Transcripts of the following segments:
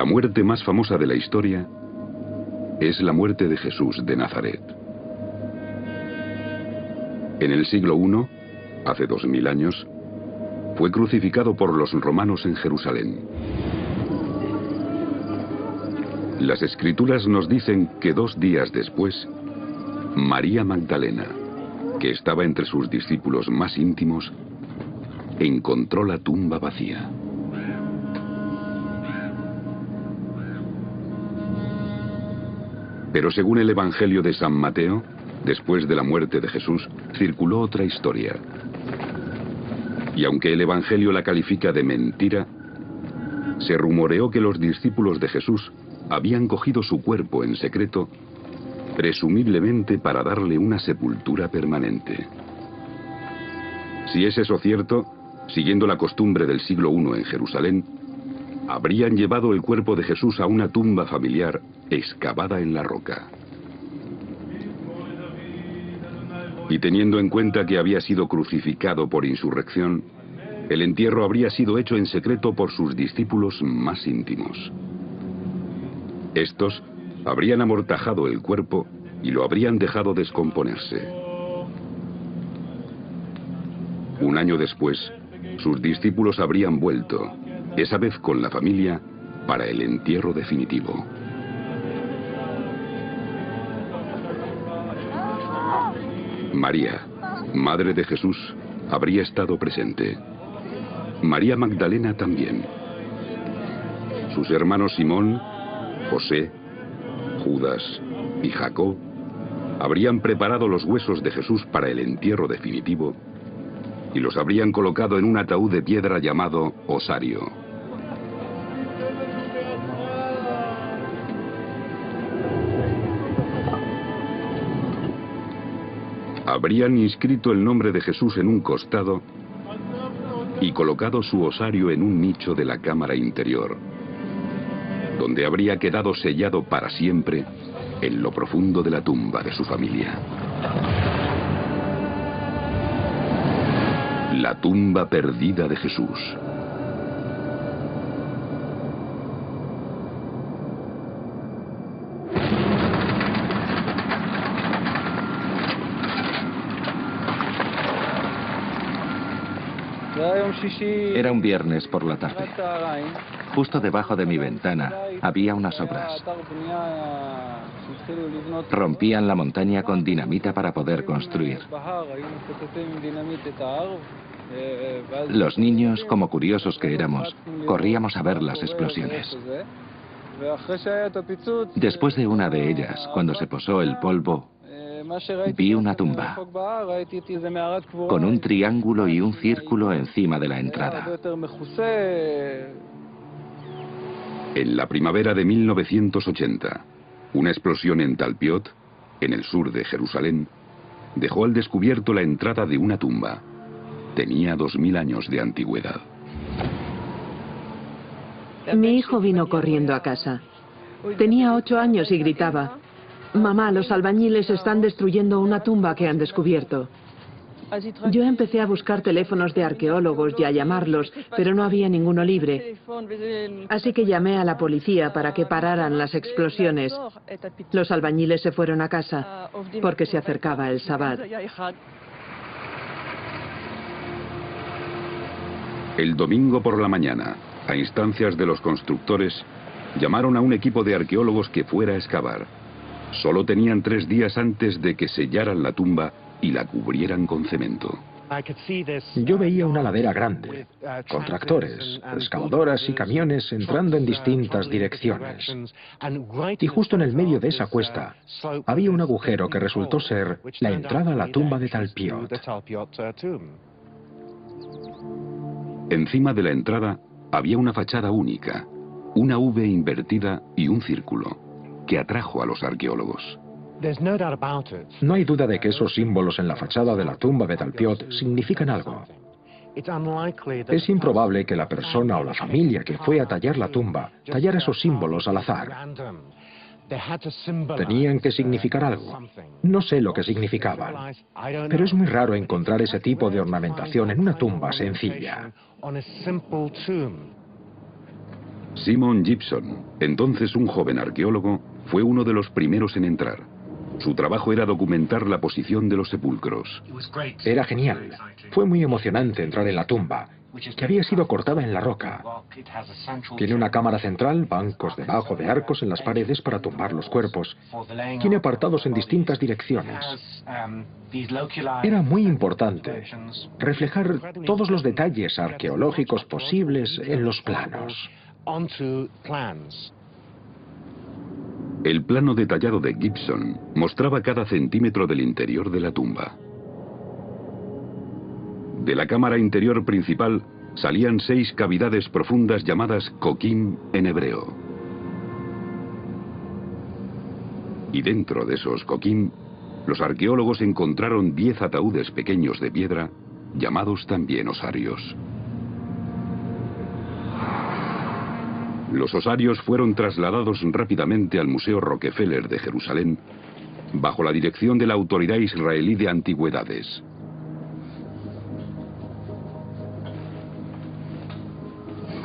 La muerte más famosa de la historia es la muerte de Jesús de Nazaret. En el siglo I, hace 2000 años, fue crucificado por los romanos en Jerusalén. Las escrituras nos dicen que 2 días después, María Magdalena, que estaba entre sus discípulos más íntimos, encontró la tumba vacía. Pero según el Evangelio de San Mateo, después de la muerte de Jesús, circuló otra historia. Y aunque el Evangelio la califica de mentira, se rumoreó que los discípulos de Jesús habían cogido su cuerpo en secreto, presumiblemente para darle una sepultura permanente. Si es eso cierto, siguiendo la costumbre del siglo I en Jerusalén, habrían llevado el cuerpo de Jesús a una tumba familiar excavada en la roca. Y teniendo en cuenta que había sido crucificado por insurrección, el entierro habría sido hecho en secreto por sus discípulos más íntimos. Estos habrían amortajado el cuerpo y lo habrían dejado descomponerse. 1 año después, sus discípulos habrían vuelto, esa vez con la familia, para el entierro definitivo. María, madre de Jesús, habría estado presente. María Magdalena también. Sus hermanos Simón, José, Judas y Jacob habrían preparado los huesos de Jesús para el entierro definitivo y los habrían colocado en un ataúd de piedra llamado osario. Habrían inscrito el nombre de Jesús en un costado y colocado su osario en un nicho de la cámara interior, donde habría quedado sellado para siempre en lo profundo de la tumba de su familia. La tumba perdida de Jesús. Era un viernes por la tarde. Justo debajo de mi ventana había unas obras. Rompían la montaña con dinamita para poder construir. Los niños, como curiosos que éramos, corríamos a ver las explosiones. Después de una de ellas, cuando se posó el polvo, vi una tumba con un triángulo y un círculo encima de la entrada. En la primavera de 1980, una explosión en Talpiot, en el sur de Jerusalén, dejó al descubierto la entrada de una tumba. Tenía 2000 años de antigüedad. Mi hijo vino corriendo a casa. Tenía 8 años y gritaba: «Mamá, los albañiles están destruyendo una tumba que han descubierto». Yo empecé a buscar teléfonos de arqueólogos y a llamarlos, pero no había ninguno libre. Así que llamé a la policía para que pararan las explosiones. Los albañiles se fueron a casa porque se acercaba el Sabbat. El domingo por la mañana, a instancias de los constructores, llamaron a un equipo de arqueólogos que fuera a excavar. Solo tenían 3 días antes de que sellaran la tumba y la cubrieran con cemento. Yo veía una ladera grande, con tractores, excavadoras y camiones entrando en distintas direcciones. Y justo en el medio de esa cuesta había un agujero que resultó ser la entrada a la tumba de Talpiot. Encima de la entrada había una fachada única, una V invertida y un círculo, que atrajo a los arqueólogos. No hay duda de que esos símbolos en la fachada de la tumba de Talpiot significan algo. Es improbable que la persona o la familia que fue a tallar la tumba tallara esos símbolos al azar. Tenían que significar algo. No sé lo que significaban, pero es muy raro encontrar ese tipo de ornamentación en una tumba sencilla. Simon Gibson, entonces un joven arqueólogo, fue uno de los primeros en entrar. Su trabajo era documentar la posición de los sepulcros. Era genial. Fue muy emocionante entrar en la tumba, que había sido cortada en la roca. Tiene una cámara central, bancos debajo de arcos en las paredes para tumbar los cuerpos. Tiene apartados en distintas direcciones. Era muy importante reflejar todos los detalles arqueológicos posibles en los planos. El plano detallado de Gibson mostraba cada centímetro del interior de la tumba. De la cámara interior principal salían 6 cavidades profundas llamadas coquim en hebreo. Y dentro de esos coquim, los arqueólogos encontraron 10 ataúdes pequeños de piedra, llamados también osarios. Los osarios fueron trasladados rápidamente al Museo Rockefeller de Jerusalén, bajo la dirección de la Autoridad Israelí de Antigüedades.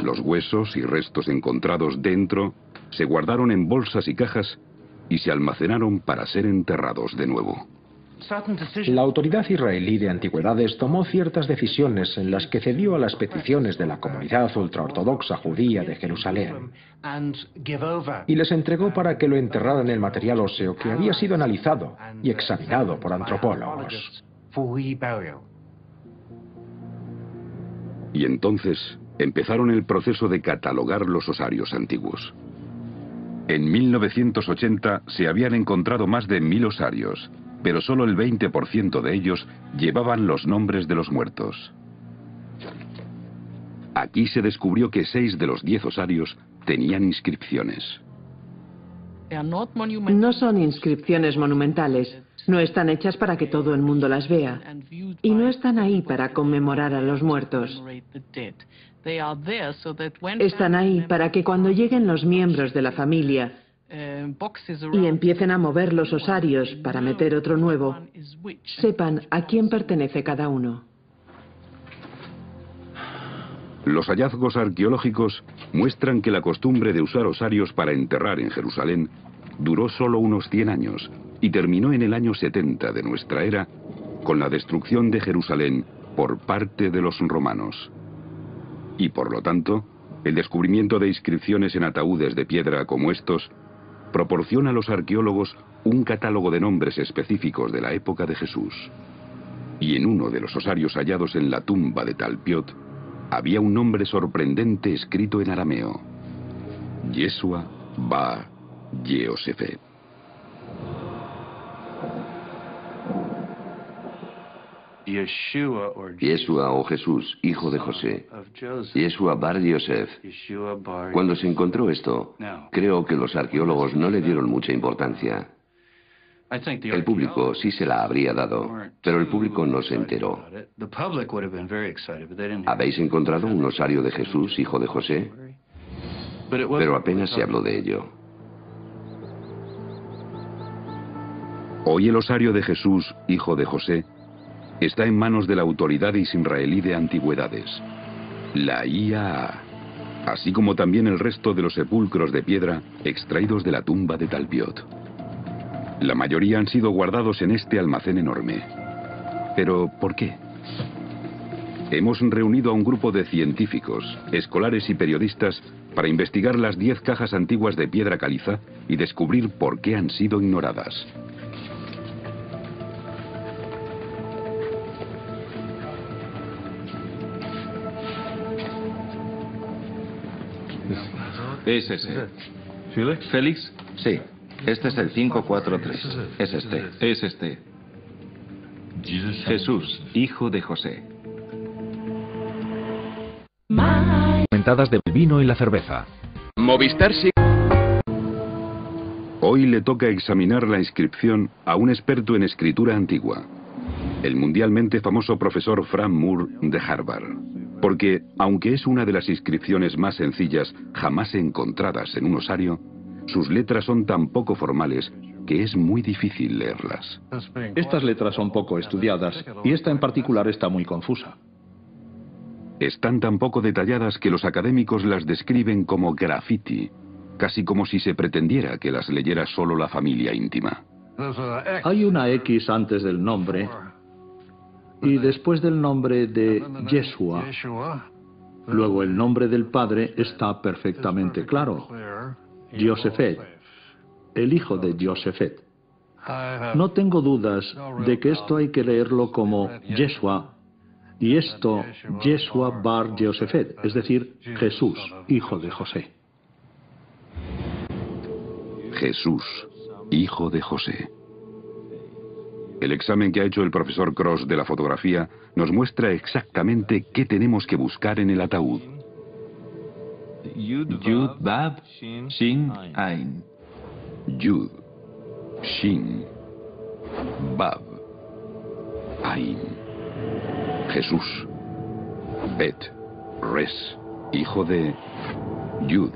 Los huesos y restos encontrados dentro se guardaron en bolsas y cajas y se almacenaron para ser enterrados de nuevo. La Autoridad Israelí de Antigüedades tomó ciertas decisiones en las que cedió a las peticiones de la comunidad ultraortodoxa judía de Jerusalén y les entregó para que lo enterraran el material óseo que había sido analizado y examinado por antropólogos. Y entonces empezaron el proceso de catalogar los osarios antiguos. En 1980 se habían encontrado más de 1000 osarios, pero solo el 20% de ellos llevaban los nombres de los muertos. Aquí se descubrió que 6 de los 10 osarios tenían inscripciones. No son inscripciones monumentales, no están hechas para que todo el mundo las vea y no están ahí para conmemorar a los muertos. Están ahí para que cuando lleguen los miembros de la familia y empiecen a mover los osarios para meter otro nuevo, sepan a quién pertenece cada uno. Los hallazgos arqueológicos muestran que la costumbre de usar osarios para enterrar en Jerusalén duró solo unos 100 años y terminó en el año 70 de nuestra era con la destrucción de Jerusalén por parte de los romanos. Y por lo tanto, el descubrimiento de inscripciones en ataúdes de piedra como estos proporciona a los arqueólogos un catálogo de nombres específicos de la época de Jesús. Y en uno de los osarios hallados en la tumba de Talpiot había un nombre sorprendente escrito en arameo: Yeshua Ba Yehosefe. Yeshua o Jesús, hijo de José, Yeshua Bar Yosef. Cuando se encontró esto, creo que los arqueólogos no le dieron mucha importancia. El público sí se la habría dado, pero el público no se enteró. ¿Habéis encontrado un osario de Jesús, hijo de José? Pero apenas se habló de ello. Hoy el osario de Jesús, hijo de José, está en manos de la Autoridad Israelí de Antigüedades, la IAA, así como también el resto de los sepulcros de piedra extraídos de la tumba de Talpiot. La mayoría han sido guardados en este almacén enorme. ¿Pero por qué? Hemos reunido a un grupo de científicos, escolares y periodistas para investigar las 10 cajas antiguas de piedra caliza y descubrir por qué han sido ignoradas. Es ese. ¿Félix? Sí. Este es el 543. Es este. Es este. Jesús, hijo de José. Comentadas del vino y la cerveza. Movistar sí. Hoy le toca examinar la inscripción a un experto en escritura antigua, el mundialmente famoso profesor Fran Moore de Harvard. Porque, aunque es una de las inscripciones más sencillas jamás encontradas en un osario, sus letras son tan poco formales que es muy difícil leerlas. Estas letras son poco estudiadas y esta en particular está muy confusa. Están tan poco detalladas que los académicos las describen como graffiti, casi como si se pretendiera que las leyera solo la familia íntima. Hay una X antes del nombre y después del nombre de Yeshua. Luego el nombre del padre está perfectamente claro, Josefet, el hijo de Josefet. No tengo dudas de que esto hay que leerlo como Yeshua, y esto Yeshua bar Josefet, es decir, Jesús, hijo de José. Jesús, hijo de José. El examen que ha hecho el profesor Cross de la fotografía nos muestra exactamente qué tenemos que buscar en el ataúd. Yud, Bab, Shin, Ain. Yud, Shin, Bab, Ain. Jesús, Bet, Res, hijo de Yud,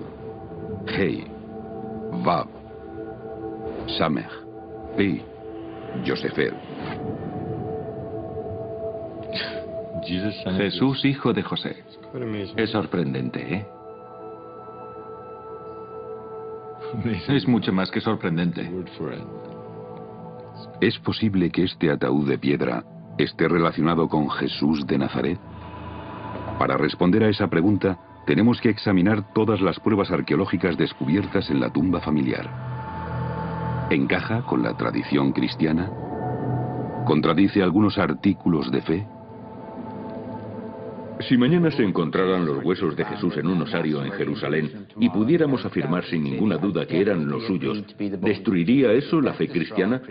Hei, Bab, Samech, Pi, Josefet. Jesús, hijo de José. Es sorprendente, ¿eh? Es mucho más que sorprendente. ¿Es posible que este ataúd de piedra esté relacionado con Jesús de Nazaret? Para responder a esa pregunta, tenemos que examinar todas las pruebas arqueológicas descubiertas en la tumba familiar. ¿Encaja con la tradición cristiana? ¿Contradice algunos artículos de fe? Si mañana se encontraran los huesos de Jesús en un osario en Jerusalén y pudiéramos afirmar sin ninguna duda que eran los suyos, ¿destruiría eso la fe cristiana?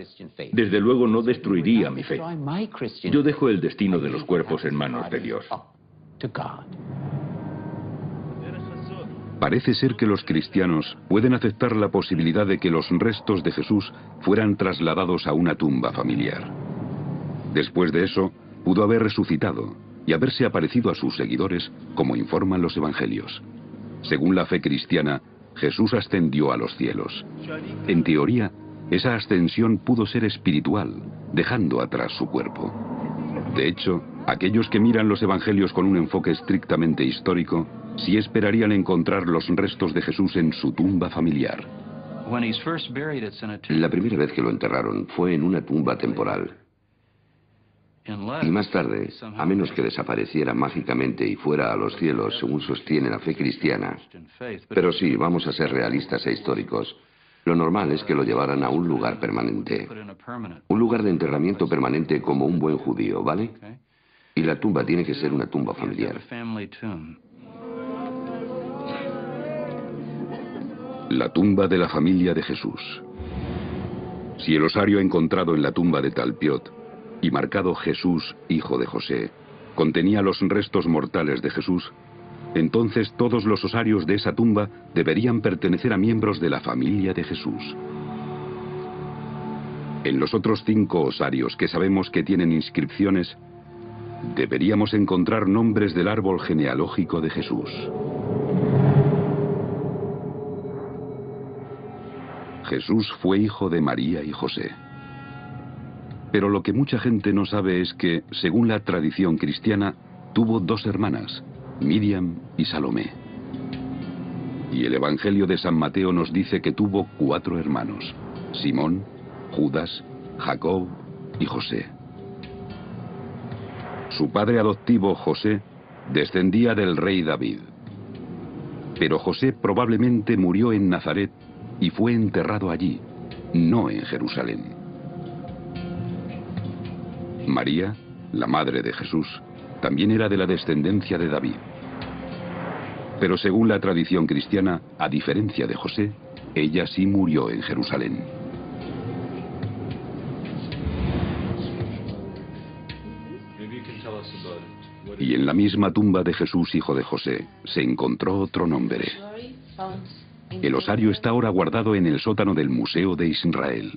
Desde luego no destruiría mi fe. Yo dejo el destino de los cuerpos en manos de Dios. Parece ser que los cristianos pueden aceptar la posibilidad de que los restos de Jesús fueran trasladados a una tumba familiar. Después de eso, pudo haber resucitado y haberse aparecido a sus seguidores, como informan los evangelios. Según la fe cristiana, Jesús ascendió a los cielos. En teoría, esa ascensión pudo ser espiritual, dejando atrás su cuerpo. De hecho, aquellos que miran los evangelios con un enfoque estrictamente histórico, sí esperarían encontrar los restos de Jesús en su tumba familiar. La primera vez que lo enterraron fue en una tumba temporal. Y más tarde, a menos que desapareciera mágicamente y fuera a los cielos, según sostiene la fe cristiana. Pero sí, vamos a ser realistas e históricos. Lo normal es que lo llevaran a un lugar permanente. Un lugar de enterramiento permanente como un buen judío, ¿vale? Y la tumba tiene que ser una tumba familiar. La tumba de la familia de Jesús. Si el osario encontrado en la tumba de Talpiot y marcado Jesús, hijo de José, contenía los restos mortales de Jesús, entonces todos los osarios de esa tumba deberían pertenecer a miembros de la familia de Jesús. En los otros 5 osarios que sabemos que tienen inscripciones, deberíamos encontrar nombres del árbol genealógico de Jesús. Jesús fue hijo de María y José. Pero lo que mucha gente no sabe es que, según la tradición cristiana, tuvo 2 hermanas, Miriam y Salomé. Y el Evangelio de San Mateo nos dice que tuvo 4 hermanos, Simón, Judas, Jacob y José. Su padre adoptivo, José, descendía del rey David. Pero José probablemente murió en Nazaret y fue enterrado allí, no en Jerusalén. María, la madre de Jesús, también era de la descendencia de David. Pero según la tradición cristiana, a diferencia de José, ella sí murió en Jerusalén. Y en la misma tumba de Jesús, hijo de José, se encontró otro nombre. El osario está ahora guardado en el sótano del Museo de Israel.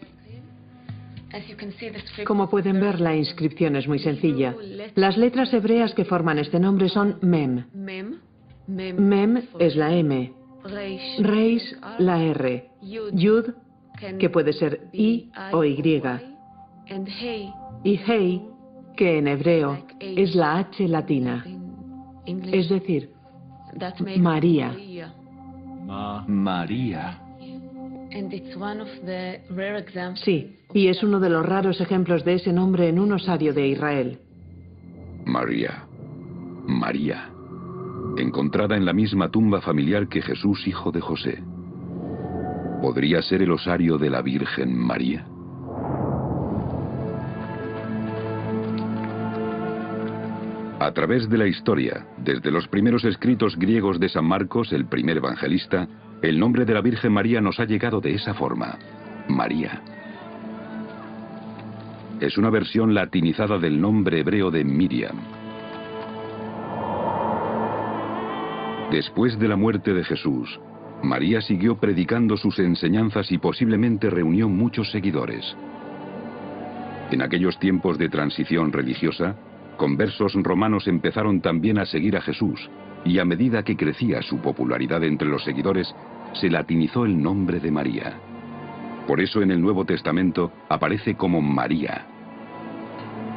Como pueden ver, la inscripción es muy sencilla. Las letras hebreas que forman este nombre son Mem. Mem es la M, Reis la R, Yud, que puede ser I o Y, y Hei, que en hebreo es la H latina. es decir, María. María. Sí, y es uno de los raros ejemplos de ese nombre en un osario de Israel. María. María. Encontrada en la misma tumba familiar que Jesús, hijo de José. ¿Podría ser el osario de la Virgen María? A través de la historia, desde los primeros escritos griegos de San Marcos, el primer evangelista, el nombre de la Virgen María nos ha llegado de esa forma: María. Es una versión latinizada del nombre hebreo de Miriam. Después de la muerte de Jesús, María siguió predicando sus enseñanzas y posiblemente reunió muchos seguidores. En aquellos tiempos de transición religiosa, conversos romanos empezaron también a seguir a Jesús, y a medida que crecía su popularidad entre los seguidores, se latinizó el nombre de María. Por eso en el Nuevo Testamento aparece como María.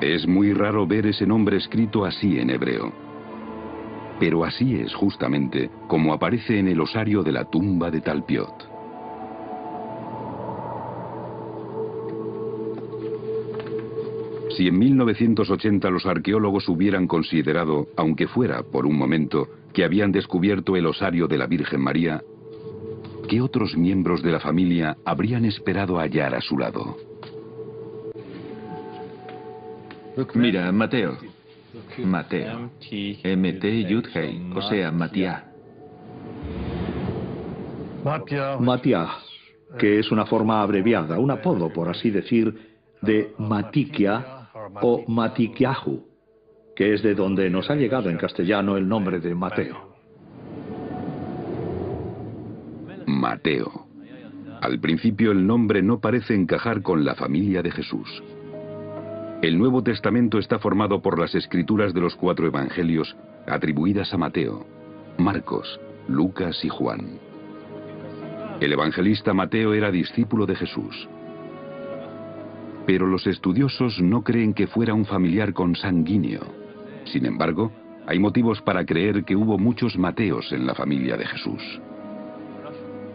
Es muy raro ver ese nombre escrito así en hebreo. Pero así es justamente como aparece en el osario de la tumba de Talpiot. Si en 1980 los arqueólogos hubieran considerado, aunque fuera por un momento, que habían descubierto el osario de la Virgen María, ¿qué otros miembros de la familia habrían esperado hallar a su lado? Mira, Mateo. Mateo. M-T-Yud-Hei, o sea, Matiá. Matiá, que es una forma abreviada, un apodo, por así decir, de Matikia, o Matikiahu, que es de donde nos ha llegado en castellano el nombre de Mateo. Mateo. Al principio el nombre no parece encajar con la familia de Jesús. El Nuevo Testamento está formado por las escrituras de los 4 evangelios atribuidas a Mateo, Marcos, Lucas y Juan. El evangelista Mateo era discípulo de Jesús. Pero los estudiosos no creen que fuera un familiar consanguíneo. Sin embargo, hay motivos para creer que hubo muchos Mateos en la familia de Jesús.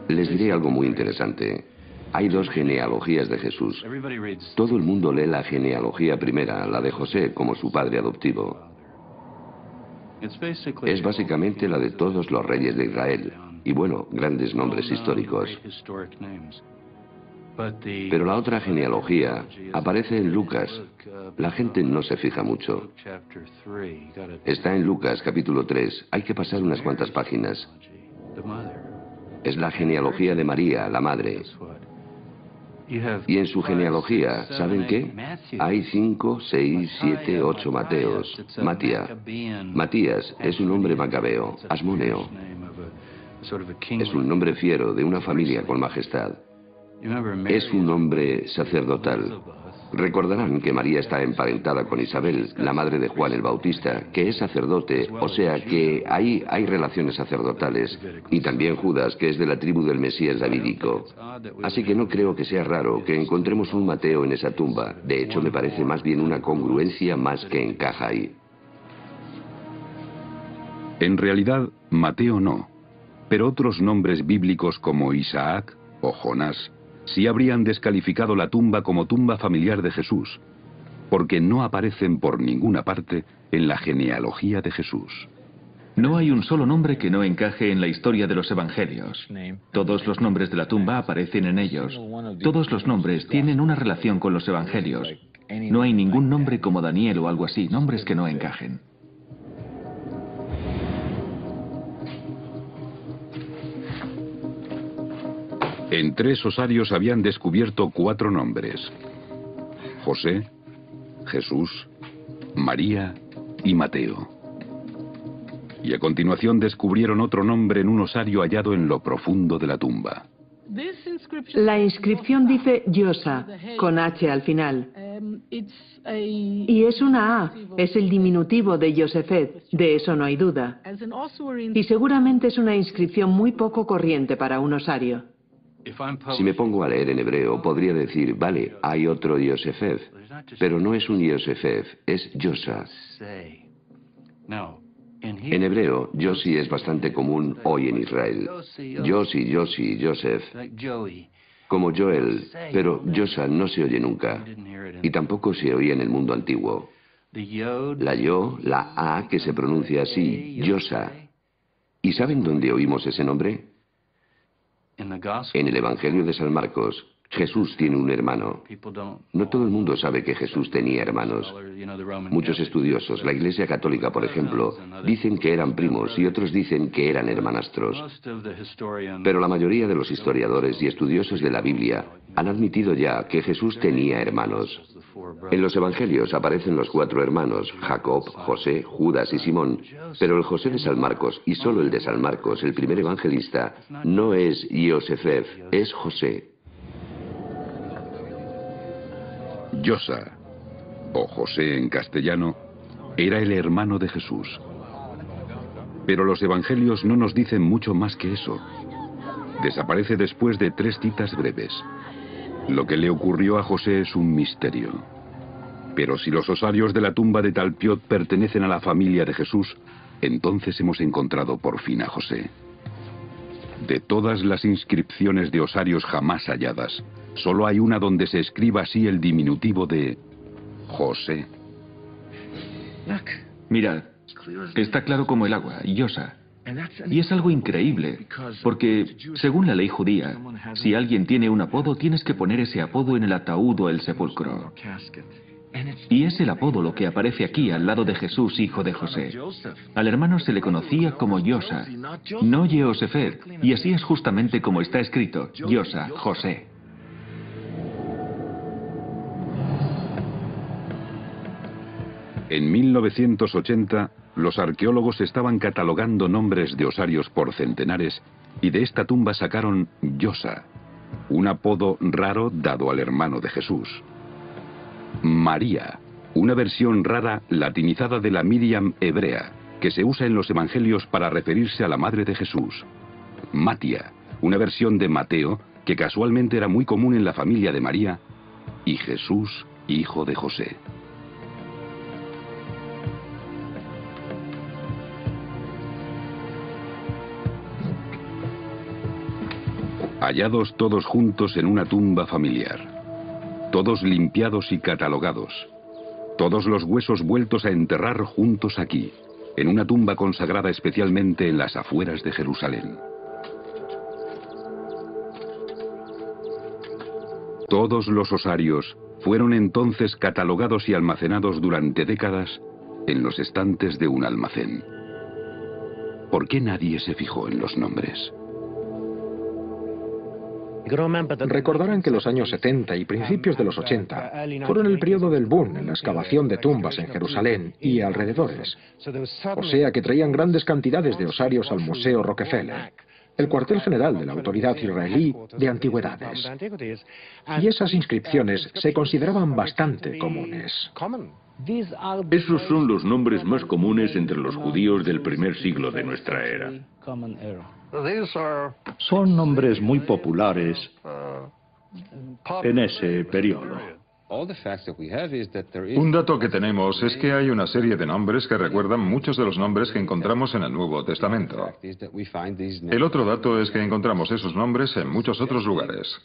Les diré algo muy interesante. Hay 2 genealogías de Jesús. Todo el mundo lee la genealogía primera, la de José como su padre adoptivo. Es básicamente la de todos los reyes de Israel. Y bueno, grandes nombres históricos. Pero la otra genealogía aparece en Lucas. La gente no se fija mucho. Está en Lucas, capítulo 3. Hay que pasar unas cuantas páginas. Es la genealogía de María, la madre. Y en su genealogía, ¿saben qué? Hay 5, 6, 7, 8 Mateos. Matías es un hombre macabeo, asmoneo. Es un nombre fiero de una familia con majestad. Es un hombre sacerdotal. Recordarán que María está emparentada con Isabel, la madre de Juan el Bautista, que es sacerdote, o sea que ahí hay relaciones sacerdotales, y también Judas, que es de la tribu del Mesías davídico. Así que no creo que sea raro que encontremos un Mateo en esa tumba. De hecho, me parece más bien una congruencia más que encaja ahí. En realidad, Mateo no, pero otros nombres bíblicos como Isaac o Jonás sí habrían descalificado la tumba como tumba familiar de Jesús, porque no aparecen por ninguna parte en la genealogía de Jesús. No hay un solo nombre que no encaje en la historia de los evangelios. Todos los nombres de la tumba aparecen en ellos. Todos los nombres tienen una relación con los evangelios. No hay ningún nombre como Daniel o algo así, nombres que no encajen. En 3 osarios habían descubierto 4 nombres: José, Jesús, María y Mateo. Y a continuación descubrieron otro nombre en un osario hallado en lo profundo de la tumba. La inscripción dice Yosa, con H al final. Y es una A, es el diminutivo de Yosefet, de eso no hay duda. Y seguramente es una inscripción muy poco corriente para un osario. Si me pongo a leer en hebreo, podría decir, vale, hay otro Yosefef, pero no es un Yosefef, es Yosa. En hebreo, Yossi es bastante común hoy en Israel. Yossi, Yossi, Yosef, como Joel, pero Yosa no se oye nunca, y tampoco se oía en el mundo antiguo. La Yo, la A, que se pronuncia así, Yosa. ¿Y saben dónde oímos ese nombre? En el Evangelio de San Marcos. Jesús tiene un hermano. No todo el mundo sabe que Jesús tenía hermanos. Muchos estudiosos, la Iglesia Católica, por ejemplo, dicen que eran primos y otros dicen que eran hermanastros. Pero la mayoría de los historiadores y estudiosos de la Biblia han admitido ya que Jesús tenía hermanos. En los Evangelios aparecen los cuatro hermanos, Jacob, José, Judas y Simón, pero el José de San Marcos, y solo el de San Marcos, el primer evangelista, no es Iosefef, es José. Yosa, o José en castellano, era el hermano de Jesús. Pero los evangelios no nos dicen mucho más que eso. Desaparece después de tres citas breves. Lo que le ocurrió a José es un misterio. Pero si los osarios de la tumba de Talpiot pertenecen a la familia de Jesús, entonces hemos encontrado por fin a José. De todas las inscripciones de osarios jamás halladas, solo hay una donde se escriba así el diminutivo de José. Mirad, está claro como el agua, Yosa. Y es algo increíble, porque según la ley judía, si alguien tiene un apodo, tienes que poner ese apodo en el ataúd o el sepulcro. Y es el apodo lo que aparece aquí al lado de Jesús, hijo de José. Al hermano se le conocía como Yosa, no Yeosefet, y así es justamente como está escrito, Yosa, José. En 1980, los arqueólogos estaban catalogando nombres de osarios por centenares y de esta tumba sacaron Yosa, un apodo raro dado al hermano de Jesús. María, una versión rara latinizada de la Miriam hebrea, que se usa en los evangelios para referirse a la madre de Jesús. Matia, una versión de Mateo, que casualmente era muy común en la familia de María. Y Jesús, hijo de José. Hallados todos juntos en una tumba familiar. Todos limpiados y catalogados. Todos los huesos vueltos a enterrar juntos aquí, en una tumba consagrada especialmente en las afueras de Jerusalén. Todos los osarios fueron entonces catalogados y almacenados durante décadas en los estantes de un almacén. ¿Por qué nadie se fijó en los nombres? Recordarán que los años 70 y principios de los 80 fueron el periodo del boom en la excavación de tumbas en Jerusalén y alrededores. O sea que traían grandes cantidades de osarios al Museo Rockefeller, el cuartel general de la Autoridad Israelí de Antigüedades. Y esas inscripciones se consideraban bastante comunes. Esos son los nombres más comunes entre los judíos del primer siglo de nuestra era. Son nombres muy populares en ese periodo. Un dato que tenemos es que hay una serie de nombres que recuerdan muchos de los nombres que encontramos en el Nuevo Testamento. El otro dato es que encontramos esos nombres en muchos otros lugares.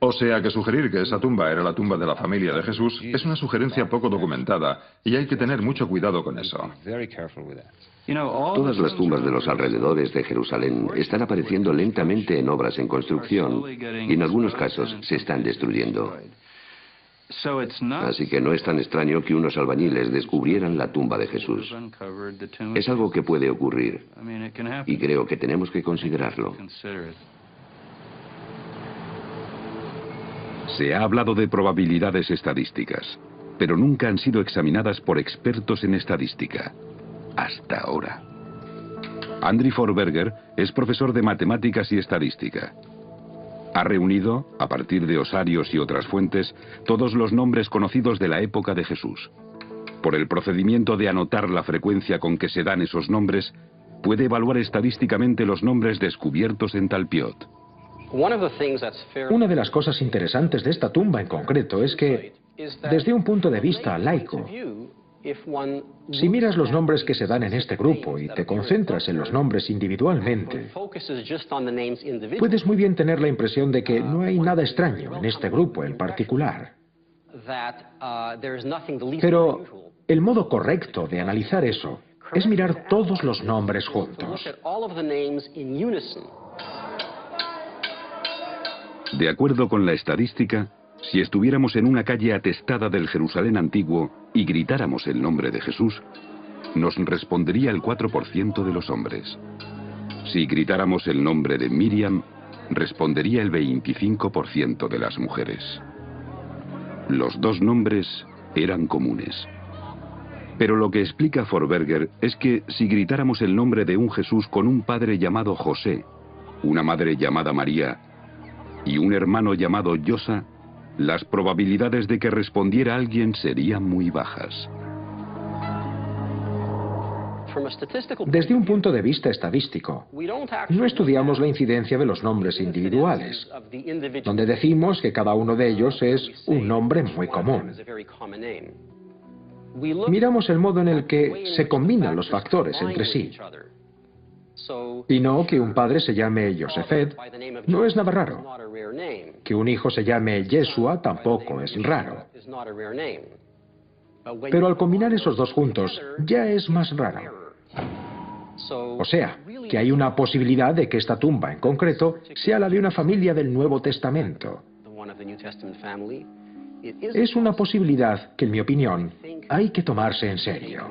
O sea que sugerir que esa tumba era la tumba de la familia de Jesús es una sugerencia poco documentada y hay que tener mucho cuidado con eso. Todas las tumbas de los alrededores de Jerusalén están apareciendo lentamente en obras en construcción y en algunos casos se están destruyendo. Así que no es tan extraño que unos albañiles descubrieran la tumba de Jesús. Es algo que puede ocurrir y creo que tenemos que considerarlo. Se ha hablado de probabilidades estadísticas, pero nunca han sido examinadas por expertos en estadística. Hasta ahora. Andrey Forberger es profesor de matemáticas y estadística. Ha reunido, a partir de osarios y otras fuentes, todos los nombres conocidos de la época de Jesús. Por el procedimiento de anotar la frecuencia con que se dan esos nombres, puede evaluar estadísticamente los nombres descubiertos en Talpiot. Una de las cosas interesantes de esta tumba en concreto es que, desde un punto de vista laico, Si miras los nombres que se dan en este grupo y te concentras en los nombres individualmente, puedes muy bien tener la impresión de que no hay nada extraño en este grupo en particular. Pero el modo correcto de analizar eso es mirar todos los nombres juntos. De acuerdo con la estadística, si estuviéramos en una calle atestada del Jerusalén antiguo y gritáramos el nombre de Jesús, nos respondería el 4% de los hombres. Si gritáramos el nombre de Miriam, respondería el 25% de las mujeres. Los dos nombres eran comunes. Pero lo que explica Forberger es que si gritáramos el nombre de un Jesús con un padre llamado José, una madre llamada María y un hermano llamado Josa, las probabilidades de que respondiera alguien serían muy bajas. Desde un punto de vista estadístico, no estudiamos la incidencia de los nombres individuales, donde decimos que cada uno de ellos es un nombre muy común. Miramos el modo en el que se combinan los factores entre sí. Y no que un padre se llame Josefet no es nada raro. Que un hijo se llame Yeshua tampoco es raro. Pero al combinar esos dos juntos ya es más raro. O sea, que hay una posibilidad de que esta tumba en concreto sea la de una familia del Nuevo Testamento. Es una posibilidad que, en mi opinión, hay que tomarse en serio.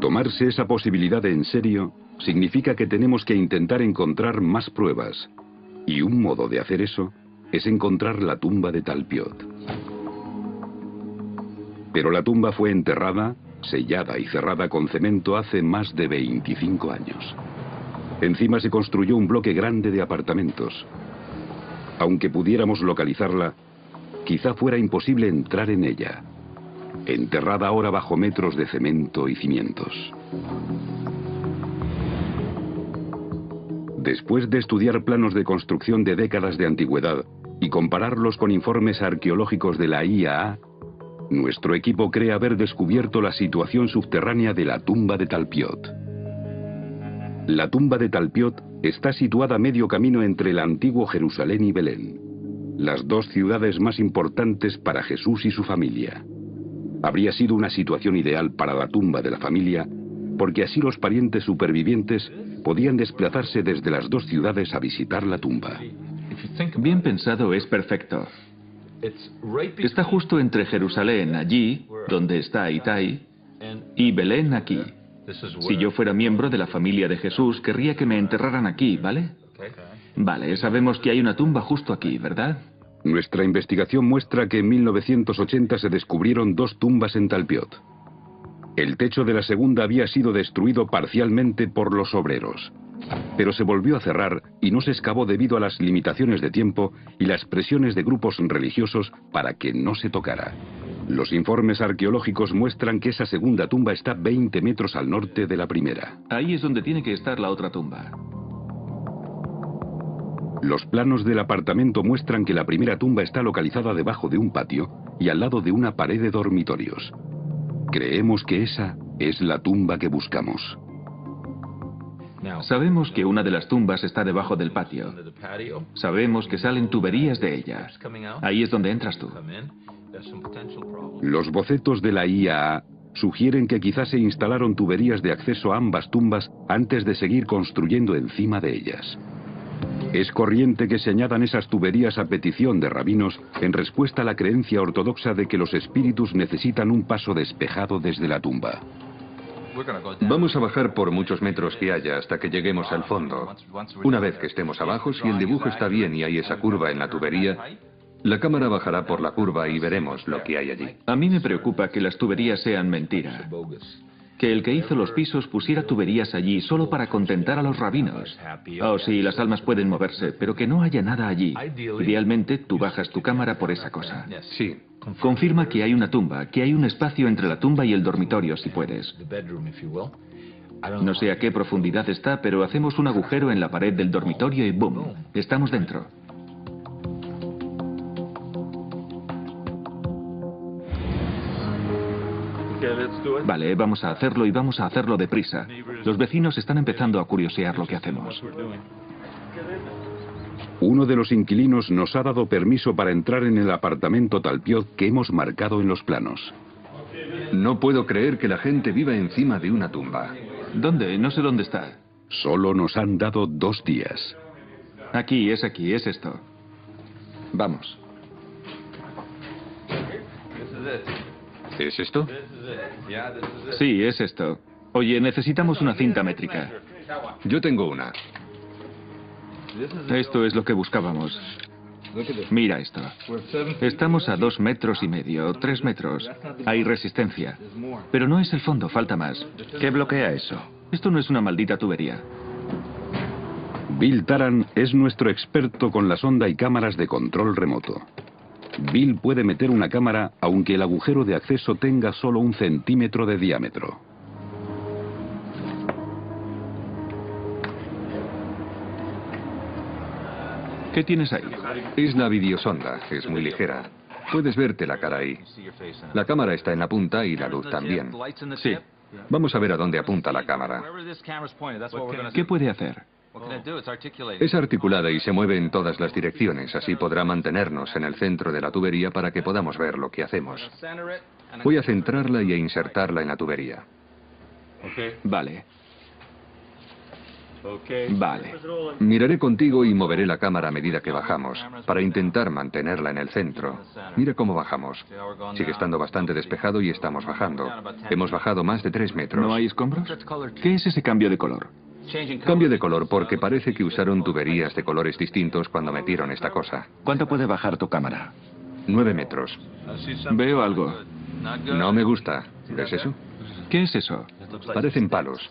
Tomarse esa posibilidad en serio significa que tenemos que intentar encontrar más pruebas. Y un modo de hacer eso es encontrar la tumba de Talpiot. Pero la tumba fue enterrada, sellada y cerrada con cemento hace más de 25 años. Encima se construyó un bloque grande de apartamentos. Aunque pudiéramos localizarla, quizá fuera imposible entrar en ella. Enterrada ahora bajo metros de cemento y cimientos. Después de estudiar planos de construcción de décadas de antigüedad y compararlos con informes arqueológicos de la IAA, nuestro equipo cree haber descubierto la situación subterránea de la tumba de Talpiot. La tumba de Talpiot está situada a medio camino entre el antiguo Jerusalén y Belén, las dos ciudades más importantes para Jesús y su familia. Habría sido una situación ideal para la tumba de la familia, porque así los parientes supervivientes podían desplazarse desde las dos ciudades a visitar la tumba. Bien pensado, es perfecto. Está justo entre Jerusalén, allí, donde está Itai, y Belén, aquí. Si yo fuera miembro de la familia de Jesús, querría que me enterraran aquí, ¿vale? Vale, sabemos que hay una tumba justo aquí, ¿verdad? Nuestra investigación muestra que en 1980 se descubrieron dos tumbas en Talpiot. El techo de la segunda había sido destruido parcialmente por los obreros, pero se volvió a cerrar y no se excavó debido a las limitaciones de tiempo y las presiones de grupos religiosos para que no se tocara. Los informes arqueológicos muestran que esa segunda tumba está 20 metros al norte de la primera. Ahí es donde tiene que estar la otra tumba. Los planos del apartamento muestran que la primera tumba está localizada debajo de un patio y al lado de una pared de dormitorios. Creemos que esa es la tumba que buscamos. Sabemos que una de las tumbas está debajo del patio. Sabemos que salen tuberías de ella. Ahí es donde entras tú. Los bocetos de la IAA sugieren que quizás se instalaron tuberías de acceso a ambas tumbas antes de seguir construyendo encima de ellas. Es corriente que se añadan esas tuberías a petición de rabinos en respuesta a la creencia ortodoxa de que los espíritus necesitan un paso despejado desde la tumba. Vamos a bajar por muchos metros que haya hasta que lleguemos al fondo. Una vez que estemos abajo, si el dibujo está bien y hay esa curva en la tubería, la cámara bajará por la curva y veremos lo que hay allí. A mí me preocupa que las tuberías sean mentira. Que el que hizo los pisos pusiera tuberías allí solo para contentar a los rabinos. Oh, sí, las almas pueden moverse, pero que no haya nada allí. Idealmente, tú bajas tu cámara por esa cosa. Sí. Confirma que hay una tumba, que hay un espacio entre la tumba y el dormitorio, si puedes. No sé a qué profundidad está, pero hacemos un agujero en la pared del dormitorio y ¡boom! Estamos dentro. Vale, vamos a hacerlo y vamos a hacerlo deprisa. Los vecinos están empezando a curiosear lo que hacemos. Uno de los inquilinos nos ha dado permiso para entrar en el apartamento Talpiot que hemos marcado en los planos. No puedo creer que la gente viva encima de una tumba. ¿Dónde? No sé dónde está. Solo nos han dado 2 días. Aquí, es esto. Vamos. ¿Es esto? Sí, es esto. Oye, necesitamos una cinta métrica. Yo tengo una. Esto es lo que buscábamos. Mira esto. Estamos a 2,5 metros, 3 metros. Hay resistencia. Pero no es el fondo, falta más. ¿Qué bloquea eso? Esto no es una maldita tubería. Bill Taran es nuestro experto con la sonda y cámaras de control remoto. Bill puede meter una cámara aunque el agujero de acceso tenga solo 1 centímetro de diámetro. ¿Qué tienes ahí? Es la videosonda, es muy ligera. Puedes verte la cara ahí. La cámara está en la punta y la luz también. Sí. Vamos a ver a dónde apunta la cámara. ¿Qué puede hacer? Es articulada y se mueve en todas las direcciones, así podrá mantenernos en el centro de la tubería para que podamos ver lo que hacemos. Voy a centrarla y a insertarla en la tubería. Vale. Vale. Miraré contigo y moveré la cámara a medida que bajamos, para intentar mantenerla en el centro. Mira cómo bajamos. Sigue estando bastante despejado y estamos bajando. Hemos bajado más de 3 metros. ¿No hay escombros? ¿Qué es ese cambio de color? Cambio de color porque parece que usaron tuberías de colores distintos cuando metieron esta cosa. ¿Cuánto puede bajar tu cámara? 9 metros. Veo algo. No me gusta. ¿Ves eso? ¿Qué es eso? Parecen palos.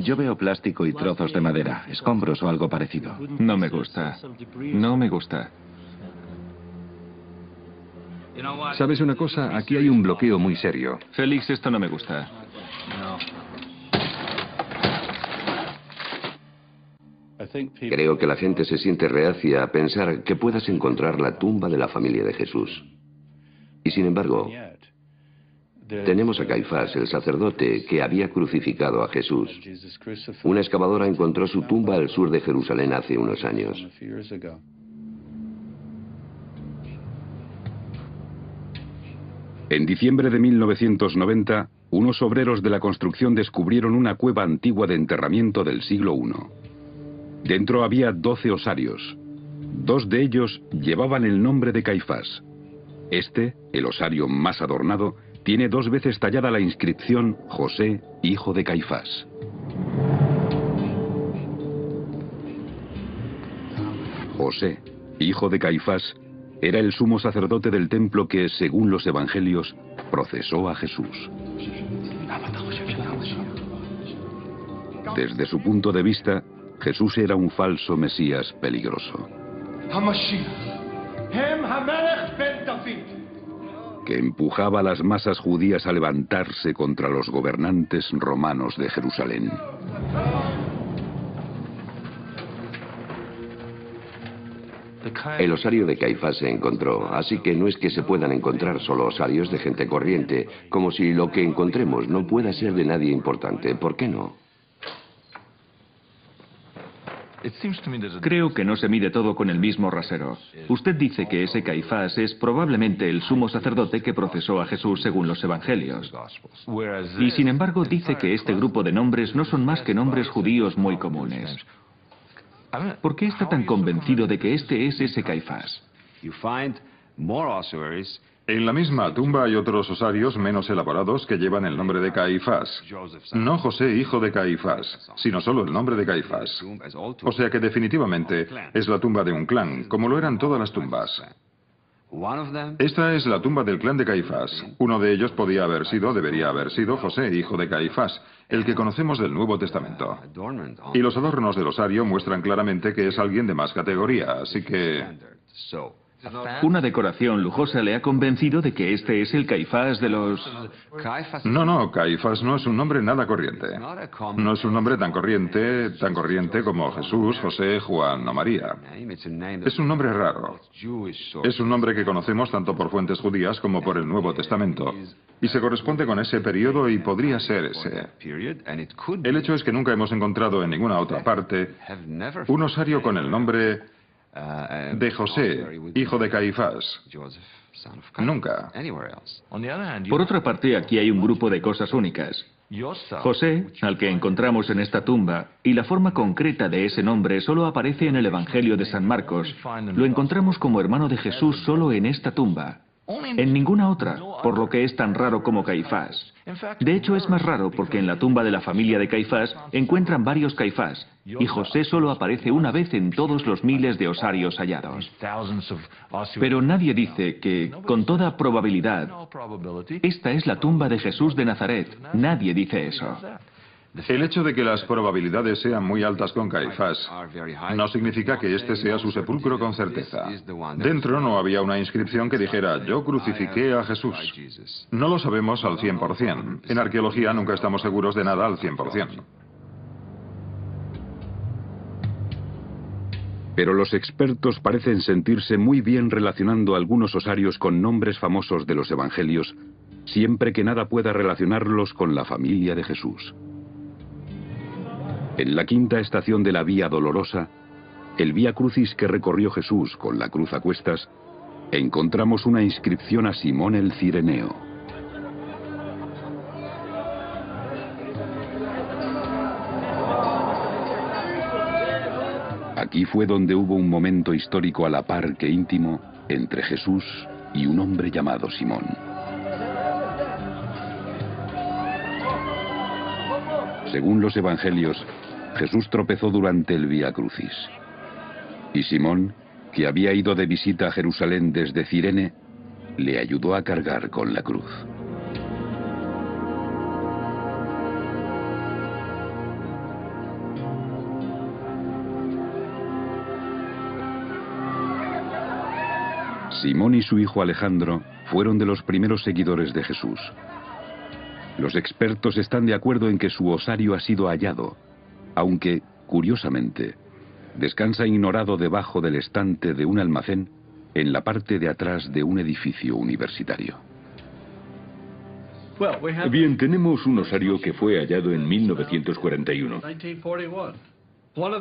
Yo veo plástico y trozos de madera, escombros o algo parecido. No me gusta. No me gusta. ¿Sabes una cosa? Aquí hay un bloqueo muy serio. Félix, esto no me gusta. Creo que la gente se siente reacia a pensar que puedas encontrar la tumba de la familia de Jesús. Y sin embargo, tenemos a Caifás, el sacerdote que había crucificado a Jesús. Una excavadora encontró su tumba al sur de Jerusalén hace unos años. En diciembre de 1990, unos obreros de la construcción descubrieron una cueva antigua de enterramiento del siglo I. Dentro había 12 osarios. 2 de ellos llevaban el nombre de Caifás. Este, el osario más adornado, tiene 2 veces tallada la inscripción José, hijo de Caifás. José, hijo de Caifás, era el sumo sacerdote del templo que, según los evangelios, procesó a Jesús. Desde su punto de vista, Jesús era un falso Mesías peligroso, que empujaba a las masas judías a levantarse contra los gobernantes romanos de Jerusalén. El osario de Caifás se encontró, así que no es que se puedan encontrar solo osarios de gente corriente, como si lo que encontremos no pueda ser de nadie importante. ¿Por qué no? Creo que no se mide todo con el mismo rasero. Usted dice que ese Caifás es probablemente el sumo sacerdote que procesó a Jesús según los evangelios. Y sin embargo dice que este grupo de nombres no son más que nombres judíos muy comunes. ¿Por qué está tan convencido de que este es ese Caifás? En la misma tumba hay otros osarios menos elaborados que llevan el nombre de Caifás. No José, hijo de Caifás, sino solo el nombre de Caifás. O sea que definitivamente es la tumba de un clan, como lo eran todas las tumbas. Esta es la tumba del clan de Caifás. Uno de ellos podía haber sido, debería haber sido, José, hijo de Caifás, el que conocemos del Nuevo Testamento. Y los adornos del osario muestran claramente que es alguien de más categoría, así que... Una decoración lujosa le ha convencido de que este es el Caifás de los... No, no, Caifás no es un nombre nada corriente. No es un nombre tan corriente como Jesús, José, Juan o María. Es un nombre raro. Es un nombre que conocemos tanto por fuentes judías como por el Nuevo Testamento. Y se corresponde con ese periodo y podría ser ese. El hecho es que nunca hemos encontrado en ninguna otra parte un osario con el nombre... de José, hijo de Caifás. Nunca. Por otra parte, aquí hay un grupo de cosas únicas. José, al que encontramos en esta tumba, y la forma concreta de ese nombre solo aparece en el Evangelio de San Marcos. Lo encontramos como hermano de Jesús solo en esta tumba. En ninguna otra, por lo que es tan raro como Caifás. De hecho, es más raro porque en la tumba de la familia de Caifás encuentran varios Caifás, y José solo aparece una vez en todos los miles de osarios hallados. Pero nadie dice que, con toda probabilidad, esta es la tumba de Jesús de Nazaret. Nadie dice eso. El hecho de que las probabilidades sean muy altas con Caifás no significa que este sea su sepulcro con certeza. Dentro no había una inscripción que dijera, yo crucifiqué a Jesús. No lo sabemos al 100%. En arqueología nunca estamos seguros de nada al 100%. Pero los expertos parecen sentirse muy bien relacionando algunos osarios con nombres famosos de los evangelios, siempre que nada pueda relacionarlos con la familia de Jesús. En la quinta estación de la Vía Dolorosa, el Vía Crucis que recorrió Jesús con la cruz a cuestas, encontramos una inscripción a Simón el Cireneo. Aquí fue donde hubo un momento histórico a la par que íntimo entre Jesús y un hombre llamado Simón. Según los evangelios, Jesús tropezó durante el Vía Crucis. Y Simón, que había ido de visita a Jerusalén desde Cirene, le ayudó a cargar con la cruz. Simón y su hijo Alejandro fueron de los primeros seguidores de Jesús. Los expertos están de acuerdo en que su osario ha sido hallado, aunque, curiosamente, descansa ignorado debajo del estante de un almacén en la parte de atrás de un edificio universitario. Bien, tenemos un osario que fue hallado en 1941.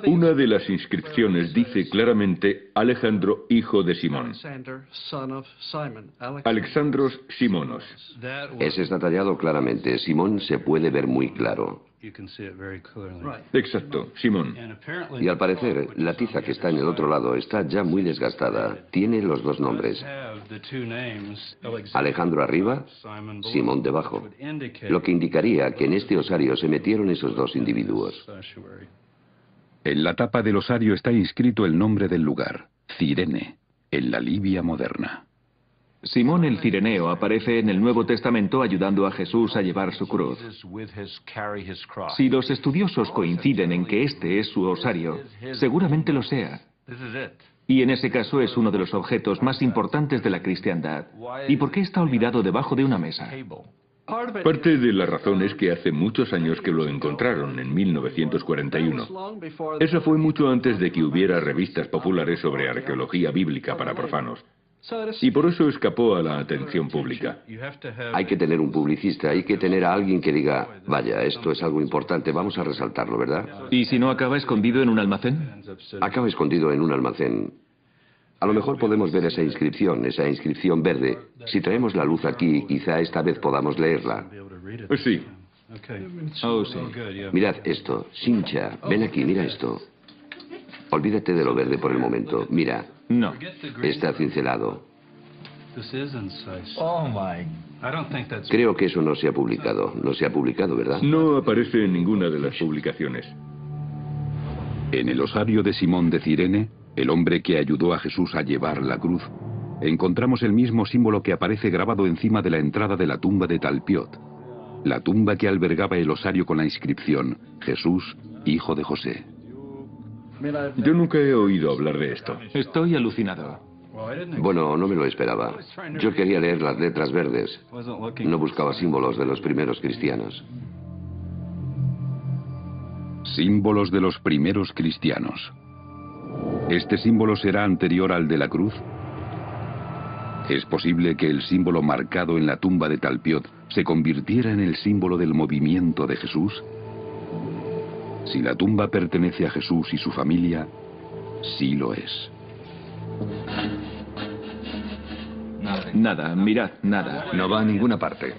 Una de las inscripciones dice claramente Alejandro, hijo de Simón. Alexandros Simonos. Ese está tallado claramente. Simón se puede ver muy claro. Exacto, Simón. Y al parecer, la tiza que está en el otro lado está ya muy desgastada. Tiene los dos nombres. Alejandro arriba, Simón debajo. Lo que indicaría que en este osario se metieron esos dos individuos. En la tapa del osario está inscrito el nombre del lugar, Cirene, en la Libia moderna. Simón el Cireneo aparece en el Nuevo Testamento ayudando a Jesús a llevar su cruz. Si los estudiosos coinciden en que este es su osario, seguramente lo sea. Y en ese caso es uno de los objetos más importantes de la cristiandad. ¿Y por qué está olvidado debajo de una mesa? Parte de la razón es que hace muchos años que lo encontraron, en 1941. Eso fue mucho antes de que hubiera revistas populares sobre arqueología bíblica para profanos. Y por eso escapó a la atención pública. Hay que tener un publicista, hay que tener a alguien que diga, vaya, esto es algo importante, vamos a resaltarlo, ¿verdad? ¿Y si no acaba escondido en un almacén? Acaba escondido en un almacén. A lo mejor podemos ver esa inscripción verde. Si traemos la luz aquí, quizá esta vez podamos leerla. Sí. Oh, sí. Mirad esto. Sincha, ven aquí, mira esto. Olvídate de lo verde por el momento. Mira. No. Está cincelado. Creo que eso no se ha publicado. No se ha publicado, ¿verdad? No aparece en ninguna de las publicaciones. En el osario de Simón de Cirene, el hombre que ayudó a Jesús a llevar la cruz, encontramos el mismo símbolo que aparece grabado encima de la entrada de la tumba de Talpiot, la tumba que albergaba el osario con la inscripción Jesús, hijo de José. Yo nunca he oído hablar de esto. Estoy alucinado. Bueno, no me lo esperaba. Yo quería leer las letras verdes. No buscaba símbolos de los primeros cristianos. Símbolos de los primeros cristianos. ¿Este símbolo será anterior al de la cruz? Es posible que el símbolo marcado en la tumba de Talpiot se convirtiera en el símbolo del movimiento de Jesús. Si la tumba pertenece a Jesús y su familia, sí lo es. Nada, mirad, nada. No va a ninguna parte.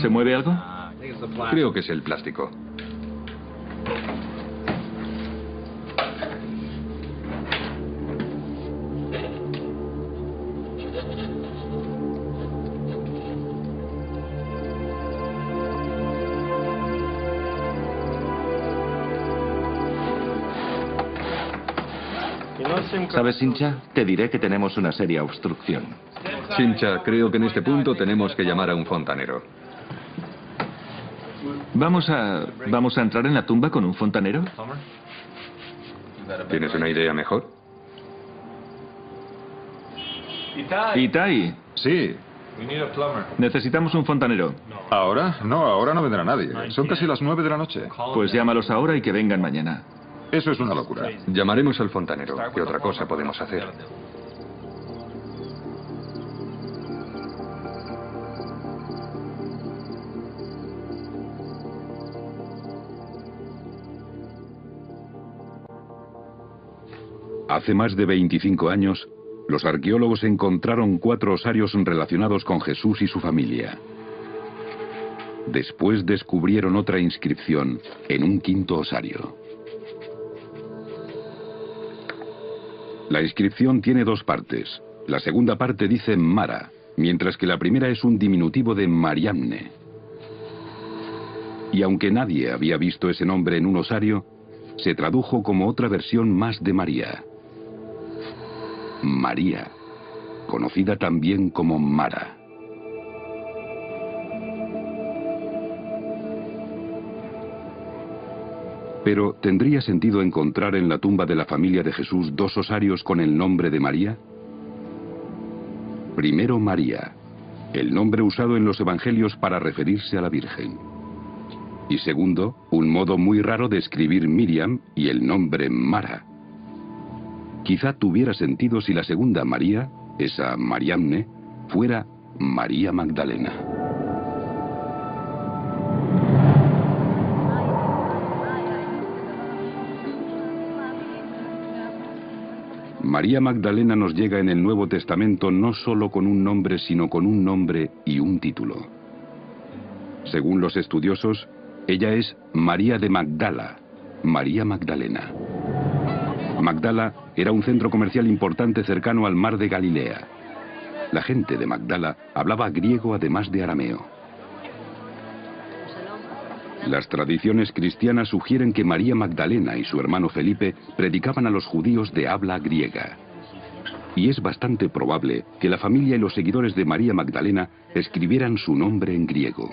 ¿Se mueve algo? Creo que es el plástico. ¿Sabes, Sincha? Te diré que tenemos una seria obstrucción. Sincha, creo que en este punto tenemos que llamar a un fontanero. ¿Vamos a entrar en la tumba con un fontanero? ¿Tienes una idea mejor? Itai. Sí. Necesitamos un fontanero. ¿Ahora? No, ahora no vendrá nadie. Son casi las 9 de la noche. Pues llámalos ahora y que vengan mañana. Eso es una locura. Llamaremos al fontanero. ¿Qué otra cosa podemos hacer? Hace más de 25 años, los arqueólogos encontraron 4 osarios relacionados con Jesús y su familia. Después descubrieron otra inscripción en un 5.º osario. La inscripción tiene 2 partes. La segunda parte dice Mara, mientras que la primera es un diminutivo de Mariamne. Y aunque nadie había visto ese nombre en un osario, se tradujo como otra versión más de María. María, conocida también como Mara. Pero, ¿tendría sentido encontrar en la tumba de la familia de Jesús 2 osarios con el nombre de María? Primero María, el nombre usado en los evangelios para referirse a la Virgen. Y segundo, un modo muy raro de escribir Miriam y el nombre Mara. Quizá tuviera sentido si la segunda María, esa Mariamne, fuera María Magdalena. María Magdalena nos llega en el Nuevo Testamento no solo con un nombre, sino con un nombre y un título. Según los estudiosos, ella es María de Magdala, María Magdalena. Magdala era un centro comercial importante cercano al mar de Galilea. La gente de Magdala hablaba griego además de arameo. Las tradiciones cristianas sugieren que María Magdalena y su hermano Felipe predicaban a los judíos de habla griega. Y es bastante probable que la familia y los seguidores de María Magdalena escribieran su nombre en griego.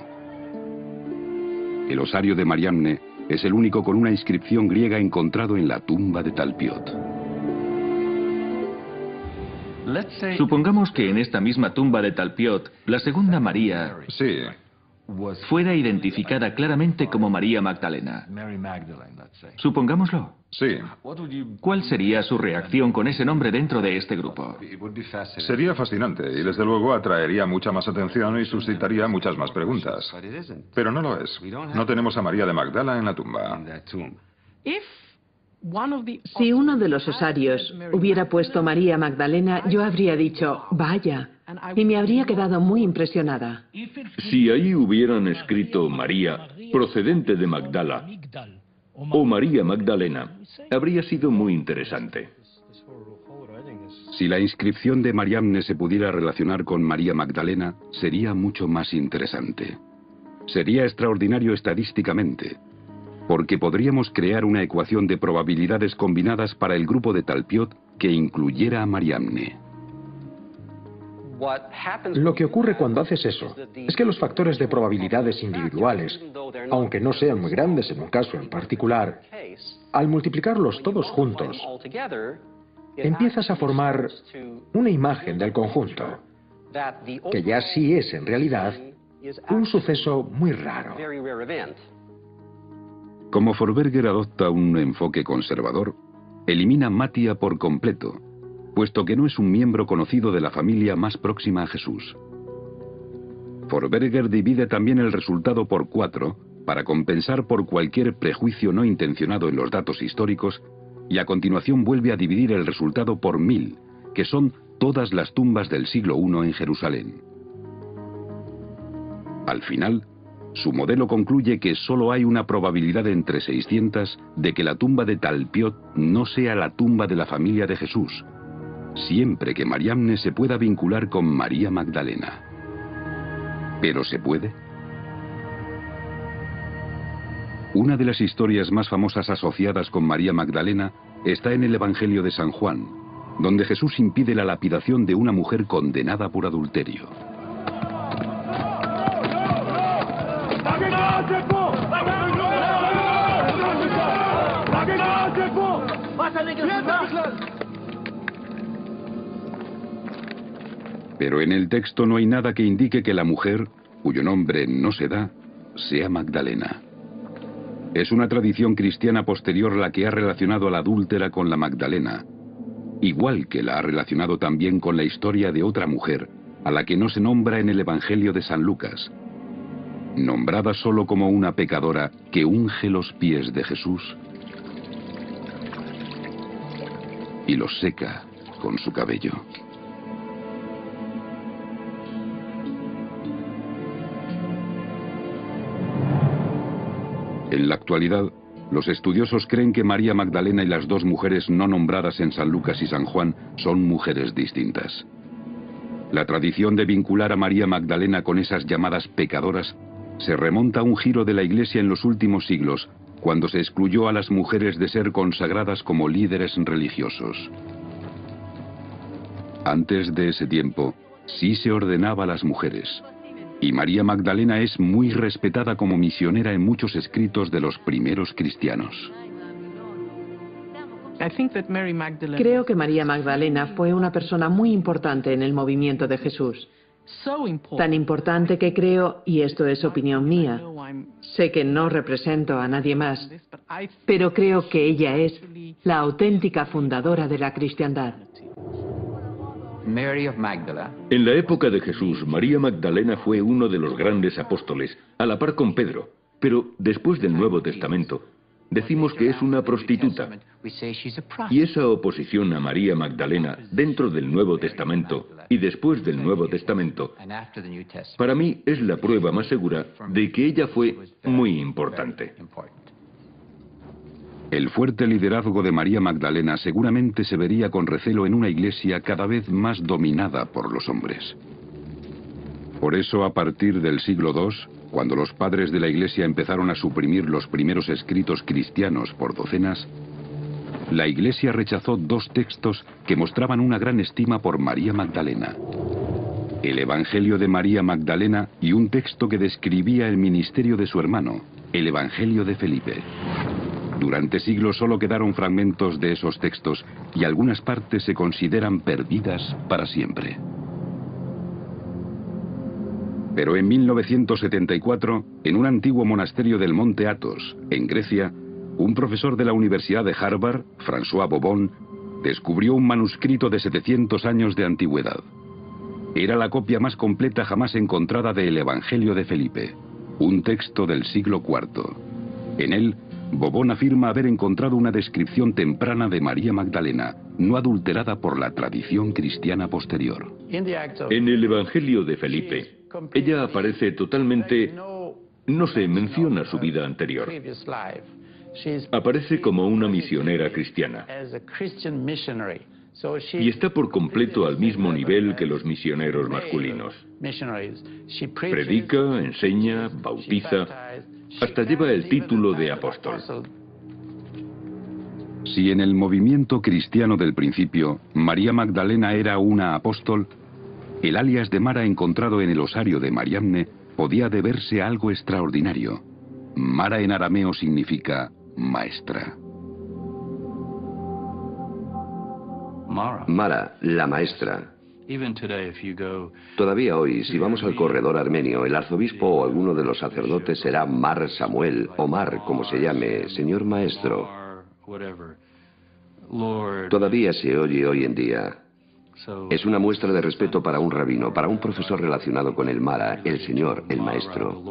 El osario de Mariamne es el único con una inscripción griega encontrado en la tumba de Talpiot. Supongamos que en esta misma tumba de Talpiot, la segunda María... Sí. Fuera identificada claramente como María Magdalena. Supongámoslo. Sí. ¿Cuál sería su reacción con ese nombre dentro de este grupo? Sería fascinante y desde luego atraería mucha más atención y suscitaría muchas más preguntas. Pero no lo es. No tenemos a María de Magdala en la tumba. Si uno de los osarios hubiera puesto María Magdalena, yo habría dicho, vaya, y me habría quedado muy impresionada. Si ahí hubieran escrito María, procedente de Magdala, o María Magdalena, habría sido muy interesante. Si la inscripción de Mariamne se pudiera relacionar con María Magdalena, sería mucho más interesante. Sería extraordinario estadísticamente, porque podríamos crear una ecuación de probabilidades combinadas para el grupo de Talpiot que incluyera a Mariamne. Lo que ocurre cuando haces eso es que los factores de probabilidades individuales, aunque no sean muy grandes en un caso en particular, al multiplicarlos todos juntos, empiezas a formar una imagen del conjunto, que ya sí es en realidad un suceso muy raro. Como Forberger adopta un enfoque conservador, elimina a Matia por completo, puesto que no es un miembro conocido de la familia más próxima a Jesús. Forberger divide también el resultado por 4 para compensar por cualquier prejuicio no intencionado en los datos históricos, y a continuación vuelve a dividir el resultado por 1000, que son todas las tumbas del siglo I en Jerusalén. Al final, su modelo concluye que solo hay una probabilidad entre 600 de que la tumba de Talpiot no sea la tumba de la familia de Jesús, siempre que Mariamne se pueda vincular con María Magdalena. ¿Pero se puede? Una de las historias más famosas asociadas con María Magdalena está en el Evangelio de San Juan, donde Jesús impide la lapidación de una mujer condenada por adulterio. Pero en el texto no hay nada que indique que la mujer, cuyo nombre no se da, sea Magdalena. Es una tradición cristiana posterior la que ha relacionado a la adúltera con la Magdalena, igual que la ha relacionado también con la historia de otra mujer, a la que no se nombra en el Evangelio de San Lucas, nombrada solo como una pecadora que unge los pies de Jesús y los seca con su cabello. En la actualidad, los estudiosos creen que María Magdalena y las dos mujeres no nombradas en San Lucas y San Juan son mujeres distintas. La tradición de vincular a María Magdalena con esas llamadas pecadoras se remonta a un giro de la Iglesia en los últimos siglos, cuando se excluyó a las mujeres de ser consagradas como líderes religiosos. Antes de ese tiempo, sí se ordenaba a las mujeres. Y María Magdalena es muy respetada como misionera en muchos escritos de los primeros cristianos. Creo que María Magdalena fue una persona muy importante en el movimiento de Jesús. Tan importante que creo, y esto es opinión mía, sé que no represento a nadie más, pero creo que ella es la auténtica fundadora de la cristiandad. En la época de Jesús, María Magdalena fue uno de los grandes apóstoles, a la par con Pedro, pero después del Nuevo Testamento decimos que es una prostituta. Y esa oposición a María Magdalena dentro del Nuevo Testamento y después del Nuevo Testamento, para mí es la prueba más segura de que ella fue muy importante. El fuerte liderazgo de María Magdalena seguramente se vería con recelo en una iglesia cada vez más dominada por los hombres. Por eso, a partir del siglo II, cuando los padres de la iglesia empezaron a suprimir los primeros escritos cristianos por docenas, la iglesia rechazó 2 textos que mostraban una gran estima por María Magdalena: el Evangelio de María Magdalena y un texto que describía el ministerio de su hermano, el Evangelio de Felipe. Durante siglos solo quedaron fragmentos de esos textos y algunas partes se consideran perdidas para siempre. Pero en 1974, en un antiguo monasterio del Monte Atos, en Grecia, un profesor de la Universidad de Harvard, François Bovon, descubrió un manuscrito de 700 años de antigüedad. Era la copia más completa jamás encontrada del Evangelio de Felipe, un texto del siglo IV. En él, Bovón afirma haber encontrado una descripción temprana de María Magdalena, no adulterada por la tradición cristiana posterior. En el Evangelio de Felipe, ella aparece totalmente... no se menciona su vida anterior. Aparece como una misionera cristiana. Y está por completo al mismo nivel que los misioneros masculinos. Predica, enseña, bautiza, hasta lleva el título de apóstol. Si en el movimiento cristiano del principio María Magdalena era una apóstol, el alias de Mara encontrado en el osario de Mariamne podía deberse a algo extraordinario. Mara en arameo significa maestra. Mara, la maestra. Todavía hoy, si vamos al corredor armenio, el arzobispo o alguno de los sacerdotes será Mar Samuel o Mar, como se llame, señor maestro. Todavía se oye hoy en día. Es una muestra de respeto para un rabino, para un profesor relacionado con el Mara, el señor, el maestro.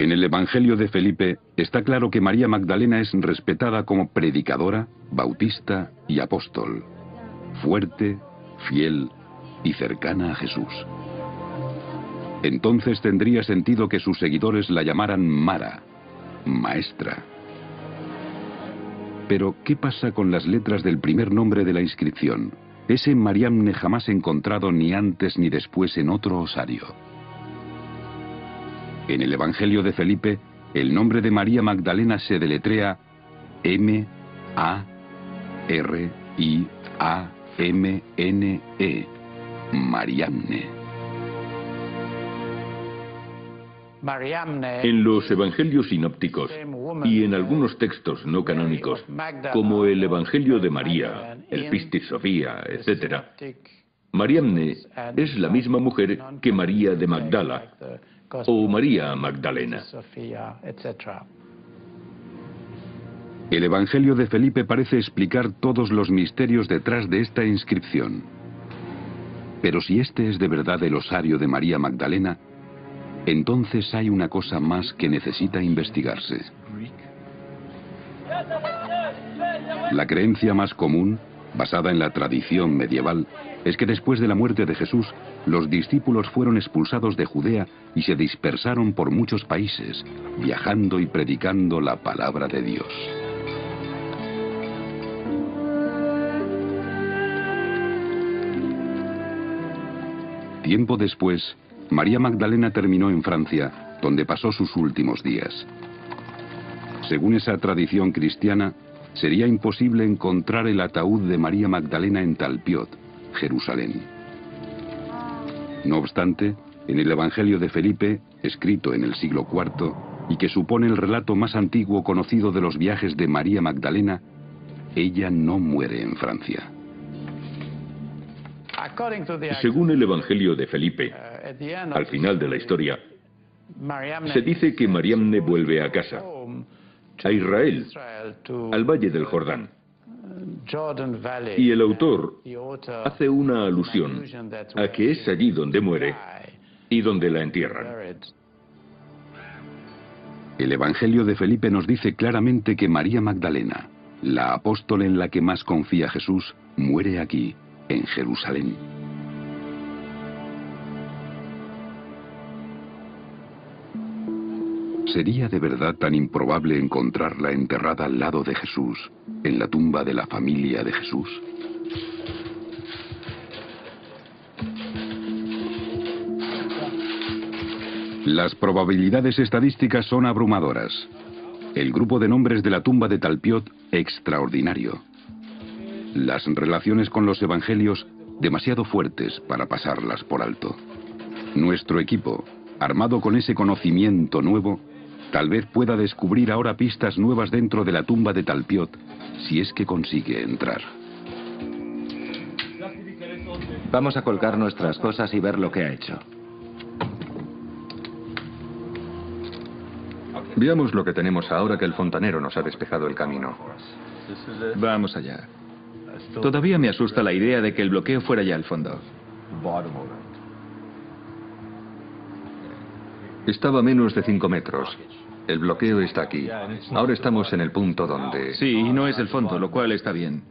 En el Evangelio de Felipe está claro que María Magdalena es respetada como predicadora, bautista y apóstol. Fuerte, fiel y cercana a Jesús. Entonces tendría sentido que sus seguidores la llamaran Mara, maestra. Pero, ¿qué pasa con las letras del primer nombre de la inscripción? Ese Mariamne jamás encontrado ni antes ni después en otro osario. En el Evangelio de Felipe, el nombre de María Magdalena se deletrea M-A-R-I-A-M-N-E, Mariamne. En los evangelios sinópticos y en algunos textos no canónicos, como el Evangelio de María, el Pistis Sofía, etc., Mariamne es la misma mujer que María de Magdala o María Magdalena. El Evangelio de Felipe parece explicar todos los misterios detrás de esta inscripción. Pero si este es de verdad el osario de María Magdalena, entonces hay una cosa más que necesita investigarse. La creencia más común, basada en la tradición medieval, es que después de la muerte de Jesús, los discípulos fueron expulsados de Judea y se dispersaron por muchos países, viajando y predicando la palabra de Dios. Tiempo después, María Magdalena terminó en Francia, donde pasó sus últimos días. Según esa tradición cristiana, sería imposible encontrar el ataúd de María Magdalena en Talpiot, Jerusalén. No obstante, en el Evangelio de Felipe, escrito en el siglo IV, y que supone el relato más antiguo conocido de los viajes de María Magdalena, ella no muere en Francia. Según el Evangelio de Felipe, al final de la historia, se dice que Mariamne vuelve a casa, a Israel, al Valle del Jordán. Y el autor hace una alusión a que es allí donde muere y donde la entierran. El Evangelio de Felipe nos dice claramente que María Magdalena, la apóstol en la que más confía Jesús, muere aquí, en Jerusalén. ¿Sería de verdad tan improbable encontrarla enterrada al lado de Jesús, en la tumba de la familia de Jesús? Las probabilidades estadísticas son abrumadoras. El grupo de nombres de la tumba de Talpiot, extraordinario. Las relaciones con los evangelios, demasiado fuertes para pasarlas por alto. Nuestro equipo, armado con ese conocimiento nuevo, tal vez pueda descubrir ahora pistas nuevas dentro de la tumba de Talpiot, si es que consigue entrar. Vamos a colgar nuestras cosas y ver lo que ha hecho. Veamos lo que tenemos ahora que el fontanero nos ha despejado el camino. Vamos allá. Todavía me asusta la idea de que el bloqueo fuera ya al fondo. Estaba a menos de 5 metros. El bloqueo está aquí. Ahora estamos en el punto donde... Sí, y no es el fondo, lo cual está bien.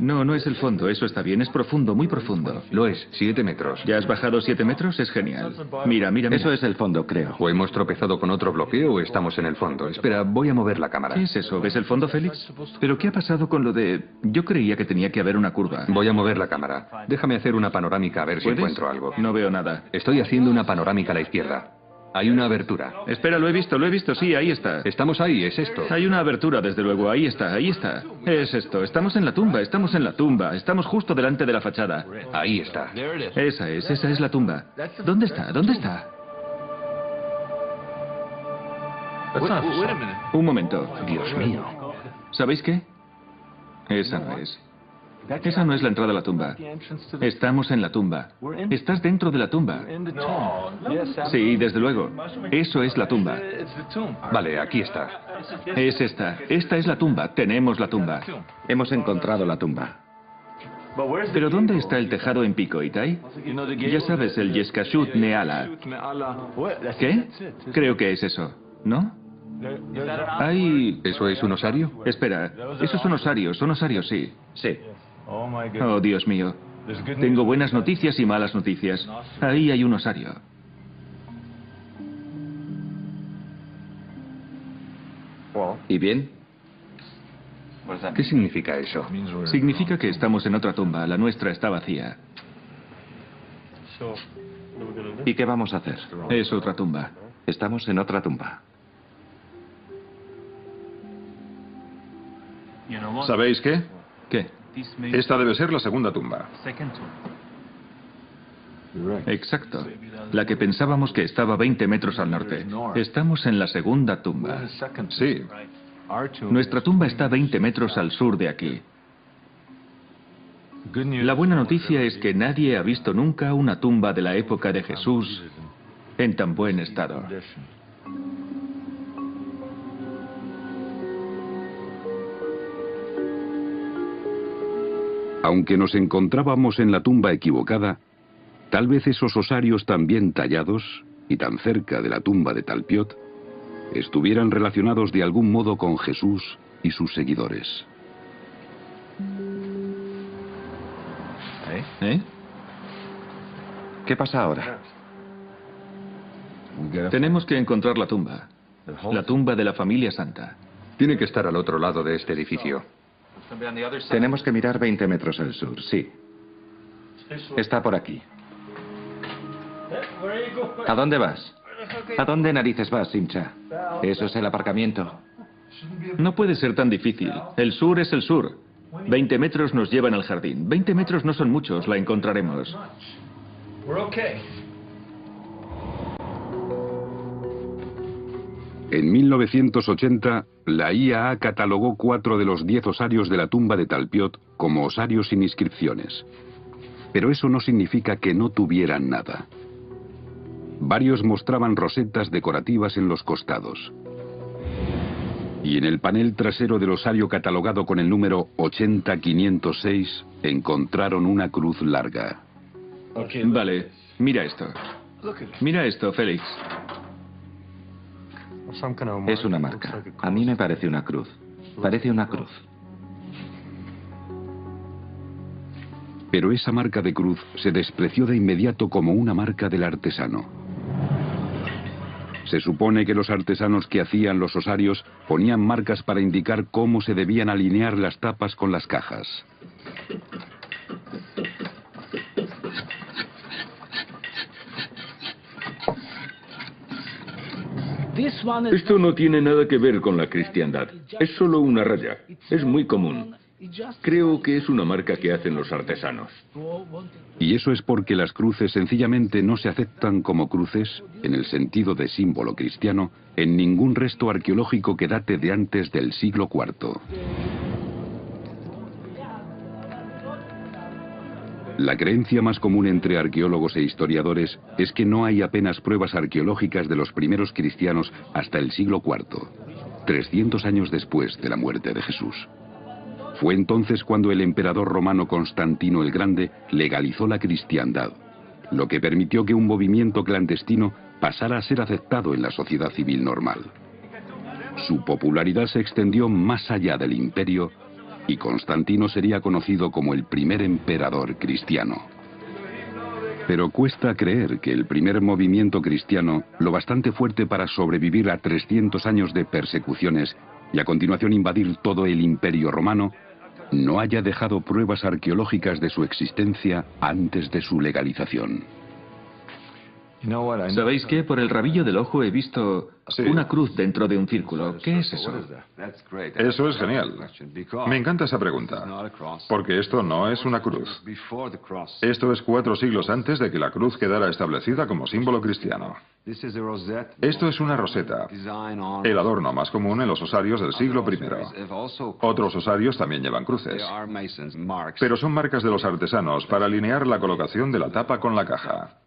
No, no es el fondo, eso está bien. Es profundo, muy profundo. Lo es, 7 metros. ¿Ya has bajado 7 metros? Es genial. Mira, mira, mira. Eso es el fondo, creo. O hemos tropezado con otro bloqueo o estamos en el fondo. Espera, voy a mover la cámara. ¿Qué es eso? ¿Ves el fondo, Félix? ¿Pero qué ha pasado con lo de...? Yo creía que tenía que haber una curva. Voy a mover la cámara. Déjame hacer una panorámica a ver si encuentro algo. No veo nada. Estoy haciendo una panorámica a la izquierda. Hay una abertura. Espera, lo he visto, sí, ahí está. Estamos ahí, es esto. Hay una abertura, desde luego, ahí está, ahí está. Es esto, estamos en la tumba, estamos en la tumba, estamos justo delante de la fachada. Ahí está. Esa es la tumba. ¿Dónde está? ¿Dónde está? Un momento. Dios mío. ¿Sabéis qué? Esa no es. Esa no es la entrada a la tumba. Estamos en la tumba. Estás dentro de la tumba. Sí, desde luego. Eso es la tumba. Vale, aquí está. Es esta. Esta es la tumba. Tenemos la tumba. Hemos encontrado la tumba. ¿Pero dónde está el tejado en pico, Itai? Ya sabes, el Yeskashut Ne'ala. ¿Qué? Creo que es eso, ¿no? Hay... ¿Eso es un osario? Espera, eso es un osario. Son osarios, sí. Sí. Oh, Dios mío. Tengo buenas noticias y malas noticias. Ahí hay un osario. ¿Y bien? ¿Qué significa eso? Significa que estamos en otra tumba. La nuestra está vacía. ¿Y qué vamos a hacer? Es otra tumba. Estamos en otra tumba. ¿Sabéis qué? ¿Qué? Esta debe ser la segunda tumba. Exacto. La que pensábamos que estaba 20 metros al norte. Estamos en la segunda tumba. Sí. Nuestra tumba está 20 metros al sur de aquí. La buena noticia es que nadie ha visto nunca una tumba de la época de Jesús en tan buen estado. Aunque nos encontrábamos en la tumba equivocada, tal vez esos osarios tan bien tallados y tan cerca de la tumba de Talpiot estuvieran relacionados de algún modo con Jesús y sus seguidores. ¿Eh? ¿Qué pasa ahora? Tenemos que encontrar la tumba de la familia santa. Tiene que estar al otro lado de este edificio. Tenemos que mirar 20 metros al sur, sí. Está por aquí. ¿A dónde vas? ¿A dónde narices vas, Simcha? Eso es el aparcamiento. No puede ser tan difícil. El sur es el sur. 20 metros nos llevan al jardín. 20 metros no son muchos, la encontraremos. En 1980, la IAA catalogó 4 de los 10 osarios de la tumba de Talpiot como osarios sin inscripciones. Pero eso no significa que no tuvieran nada. Varios mostraban rosetas decorativas en los costados. Y en el panel trasero del osario catalogado con el número 80506 encontraron una cruz larga. Vale, mira esto. Mira esto, Félix. Es una marca. A mí me parece una cruz. Parece una cruz. Pero esa marca de cruz se despreció de inmediato como una marca del artesano. Se supone que los artesanos que hacían los osarios ponían marcas para indicar cómo se debían alinear las tapas con las cajas. Esto no tiene nada que ver con la cristiandad. Es solo una raya. Es muy común. Creo que es una marca que hacen los artesanos. Y eso es porque las cruces sencillamente no se aceptan como cruces, en el sentido de símbolo cristiano, en ningún resto arqueológico que date de antes del siglo IV. La creencia más común entre arqueólogos e historiadores es que no hay apenas pruebas arqueológicas de los primeros cristianos hasta el siglo IV, 300 años después de la muerte de Jesús. Fue entonces cuando el emperador romano Constantino el Grande legalizó la cristiandad, lo que permitió que un movimiento clandestino pasara a ser aceptado en la sociedad civil normal. Su popularidad se extendió más allá del imperio y Constantino sería conocido como el primer emperador cristiano. Pero cuesta creer que el primer movimiento cristiano, lo bastante fuerte para sobrevivir a 300 años de persecuciones y a continuación invadir todo el imperio romano, no haya dejado pruebas arqueológicas de su existencia antes de su legalización. ¿Sabéis qué? Por el rabillo del ojo he visto una cruz dentro de un círculo. ¿Qué es eso? Eso es genial. Me encanta esa pregunta, porque esto no es una cruz. Esto es 4 siglos antes de que la cruz quedara establecida como símbolo cristiano. Esto es una roseta, el adorno más común en los osarios del siglo I. Otros osarios también llevan cruces, pero son marcas de los artesanos para alinear la colocación de la tapa con la caja.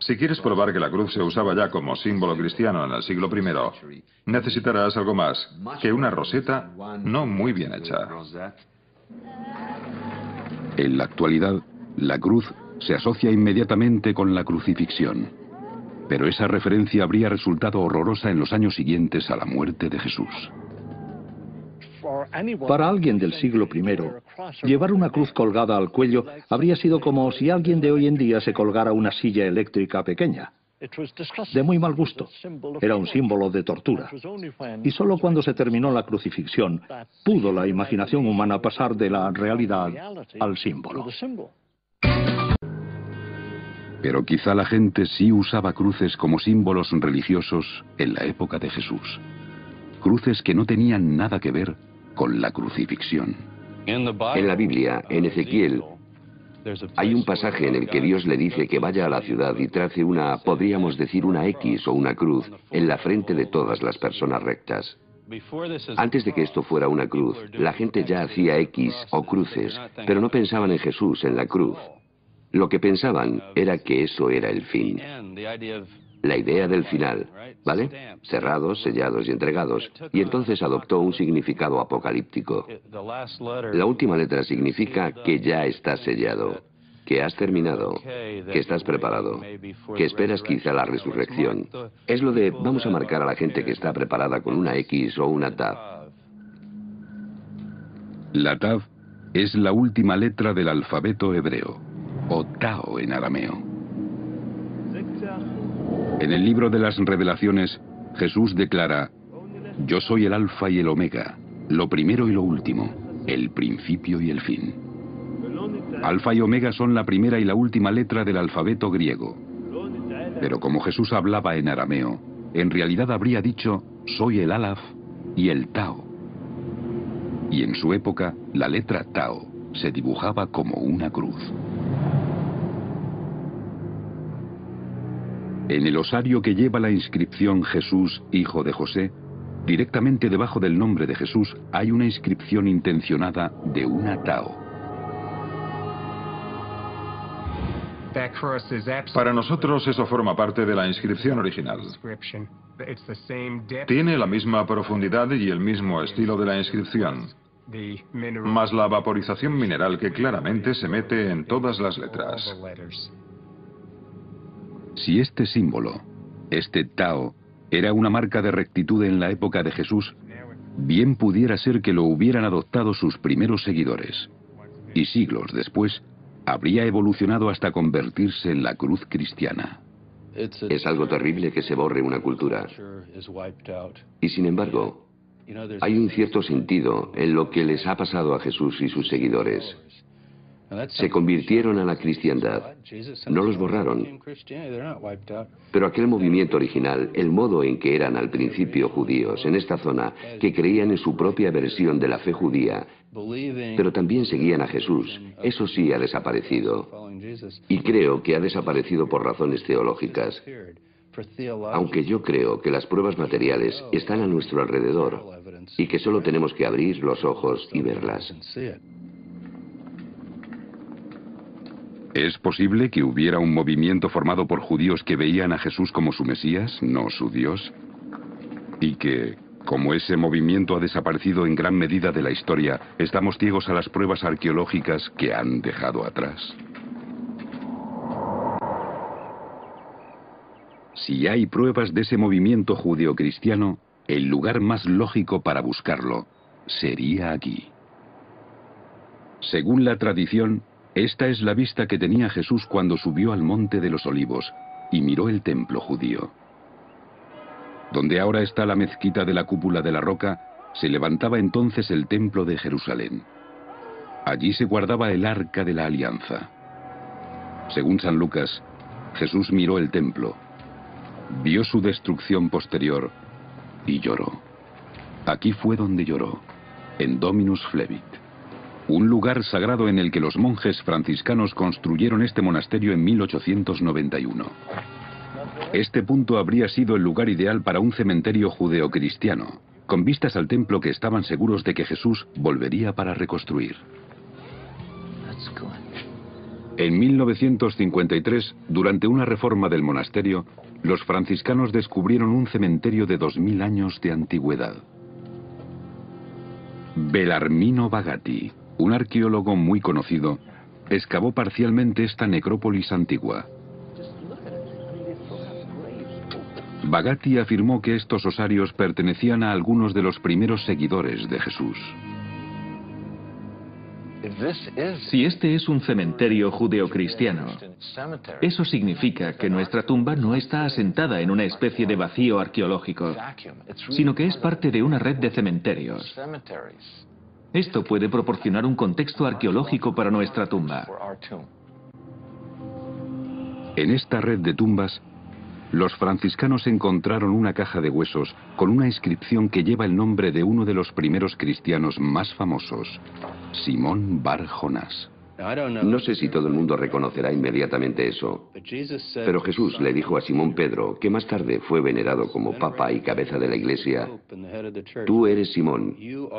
Si quieres probar que la cruz se usaba ya como símbolo cristiano en el siglo I, necesitarás algo más que una roseta no muy bien hecha. En la actualidad, la cruz se asocia inmediatamente con la crucifixión, pero esa referencia habría resultado horrorosa en los años siguientes a la muerte de Jesús. Para alguien del siglo I, llevar una cruz colgada al cuello habría sido como si alguien de hoy en día se colgara una silla eléctrica pequeña. De muy mal gusto. Era un símbolo de tortura. Y solo cuando se terminó la crucifixión, pudo la imaginación humana pasar de la realidad al símbolo. Pero quizá la gente sí usaba cruces como símbolos religiosos en la época de Jesús. Cruces que no tenían nada que ver con la crucifixión. En la Biblia, en Ezequiel, hay un pasaje en el que Dios le dice que vaya a la ciudad y trace una, podríamos decir, una X o una cruz en la frente de todas las personas rectas. Antes de que esto fuera una cruz, la gente ya hacía X o cruces, pero no pensaban en Jesús en la cruz. Lo que pensaban era que eso era el fin. La idea del final, ¿vale? Cerrados, sellados y entregados. Y entonces adoptó un significado apocalíptico. La última letra significa que ya estás sellado, que has terminado, que estás preparado, que esperas quizá la resurrección. Es lo de vamos a marcar a la gente que está preparada con una X o una Tav. La Tav es la última letra del alfabeto hebreo, o Tao en arameo. En el libro de las Revelaciones, Jesús declara: yo soy el alfa y el omega, lo primero y lo último, el principio y el fin. Alfa y omega son la primera y la última letra del alfabeto griego. Pero como Jesús hablaba en arameo, en realidad habría dicho: soy el alaf y el tao. Y en su época, la letra tao se dibujaba como una cruz. En el osario que lleva la inscripción Jesús, hijo de José, directamente debajo del nombre de Jesús hay una inscripción intencionada de una Tao. Para nosotros eso forma parte de la inscripción original. Tiene la misma profundidad y el mismo estilo de la inscripción, más la vaporización mineral que claramente se mete en todas las letras. Si este símbolo, este Tao, era una marca de rectitud en la época de Jesús, bien pudiera ser que lo hubieran adoptado sus primeros seguidores, y siglos después habría evolucionado hasta convertirse en la cruz cristiana. Es algo terrible que se borre una cultura. Y sin embargo, hay un cierto sentido en lo que les ha pasado a Jesús y sus seguidores. Se convirtieron a la cristiandad. No los borraron. Pero aquel movimiento original, el modo en que eran al principio judíos en esta zona, que creían en su propia versión de la fe judía, pero también seguían a Jesús, eso sí ha desaparecido. Y creo que ha desaparecido por razones teológicas. Aunque yo creo que las pruebas materiales están a nuestro alrededor y que solo tenemos que abrir los ojos y verlas. ¿Es posible que hubiera un movimiento formado por judíos que veían a Jesús como su Mesías, no su Dios? Y que, como ese movimiento ha desaparecido en gran medida de la historia, estamos ciegos a las pruebas arqueológicas que han dejado atrás. Si hay pruebas de ese movimiento judeocristiano, el lugar más lógico para buscarlo sería aquí. Según la tradición, esta es la vista que tenía Jesús cuando subió al Monte de los Olivos y miró el templo judío. Donde ahora está la mezquita de la Cúpula de la Roca, se levantaba entonces el templo de Jerusalén. Allí se guardaba el Arca de la Alianza. Según San Lucas, Jesús miró el templo, vio su destrucción posterior y lloró. Aquí fue donde lloró, en Dominus Flevit, un lugar sagrado en el que los monjes franciscanos construyeron este monasterio en 1891. Este punto habría sido el lugar ideal para un cementerio judeocristiano, con vistas al templo que estaban seguros de que Jesús volvería para reconstruir. En 1953, durante una reforma del monasterio, los franciscanos descubrieron un cementerio de 2000 años de antigüedad. Belarmino Bagatti, un arqueólogo muy conocido, excavó parcialmente esta necrópolis antigua. Bagatti afirmó que estos osarios pertenecían a algunos de los primeros seguidores de Jesús. Si este es un cementerio judeocristiano, eso significa que nuestra tumba no está asentada en una especie de vacío arqueológico, sino que es parte de una red de cementerios. Esto puede proporcionar un contexto arqueológico para nuestra tumba. En esta red de tumbas, los franciscanos encontraron una caja de huesos con una inscripción que lleva el nombre de uno de los primeros cristianos más famosos, Simón Bar Jonás. No sé si todo el mundo reconocerá inmediatamente eso, pero Jesús le dijo a Simón Pedro, que más tarde fue venerado como papa y cabeza de la iglesia: tú eres Simón,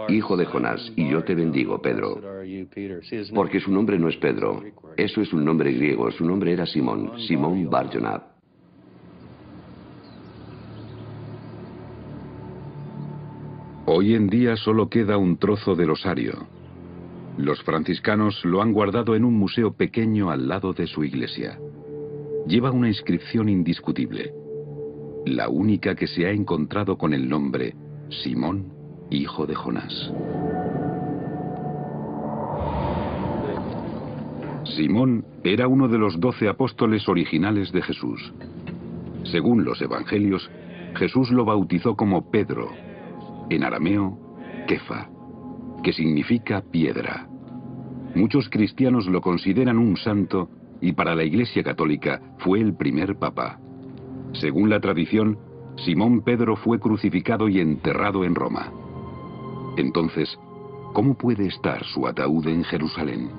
hijo de Jonás, y yo te bendigo, Pedro. Porque su nombre no es Pedro, eso es un nombre griego, su nombre era Simón, Simón Bar Jonás. Hoy en día solo queda un trozo del osario. Los franciscanos lo han guardado en un museo pequeño al lado de su iglesia. Lleva una inscripción indiscutible, la única que se ha encontrado con el nombre Simón, hijo de Jonás. Simón era uno de los 12 apóstoles originales de Jesús. Según los evangelios, Jesús lo bautizó como Pedro, en arameo, Kefa, que significa piedra. Muchos cristianos lo consideran un santo y para la Iglesia Católica fue el primer papa. Según la tradición, Simón Pedro fue crucificado y enterrado en Roma. Entonces, ¿cómo puede estar su ataúd en Jerusalén?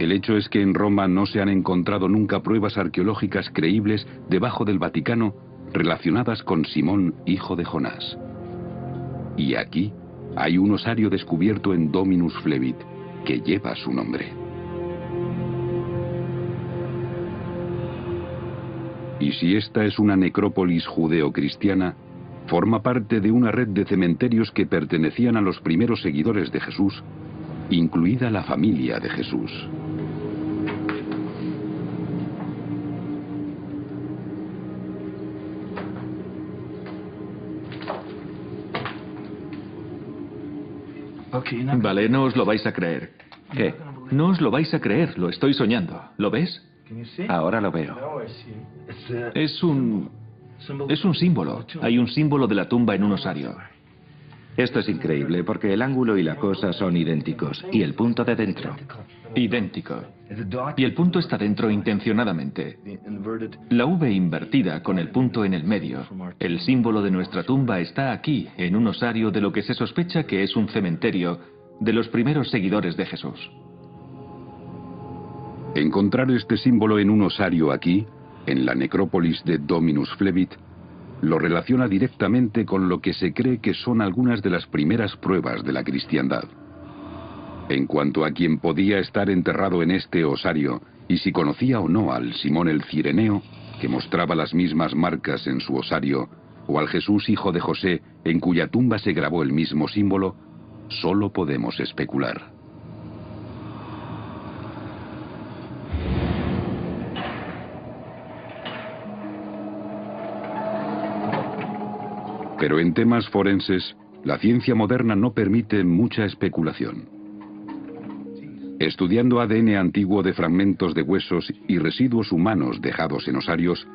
El hecho es que en Roma no se han encontrado nunca pruebas arqueológicas creíbles debajo del Vaticano relacionadas con Simón, hijo de Jonás. Y aquí hay un osario descubierto en Dominus Flevit que lleva su nombre. Y si esta es una necrópolis judeocristiana, forma parte de una red de cementerios que pertenecían a los primeros seguidores de Jesús, incluida la familia de Jesús. Vale, no os lo vais a creer. ¿Qué? No os lo vais a creer, lo estoy soñando. ¿Lo ves? Ahora lo veo. Es un símbolo. Hay un símbolo de la tumba en un osario. Esto es increíble porque el ángulo y la cosa son idénticos. Y el punto de dentro. Idéntico. Y el punto está dentro intencionadamente. La V invertida con el punto en el medio. El símbolo de nuestra tumba está aquí, en un osario de lo que se sospecha que es un cementerio de los primeros seguidores de Jesús. Encontrar este símbolo en un osario aquí, en la necrópolis de Dominus Flevit, lo relaciona directamente con lo que se cree que son algunas de las primeras pruebas de la cristiandad. En cuanto a quien podía estar enterrado en este osario y si conocía o no al Simón el Cireneo, que mostraba las mismas marcas en su osario, o al Jesús hijo de José, en cuya tumba se grabó el mismo símbolo, solo podemos especular. Pero en temas forenses, la ciencia moderna no permite mucha especulación. Estudiando ADN antiguo de fragmentos de huesos y residuos humanos dejados en osarios,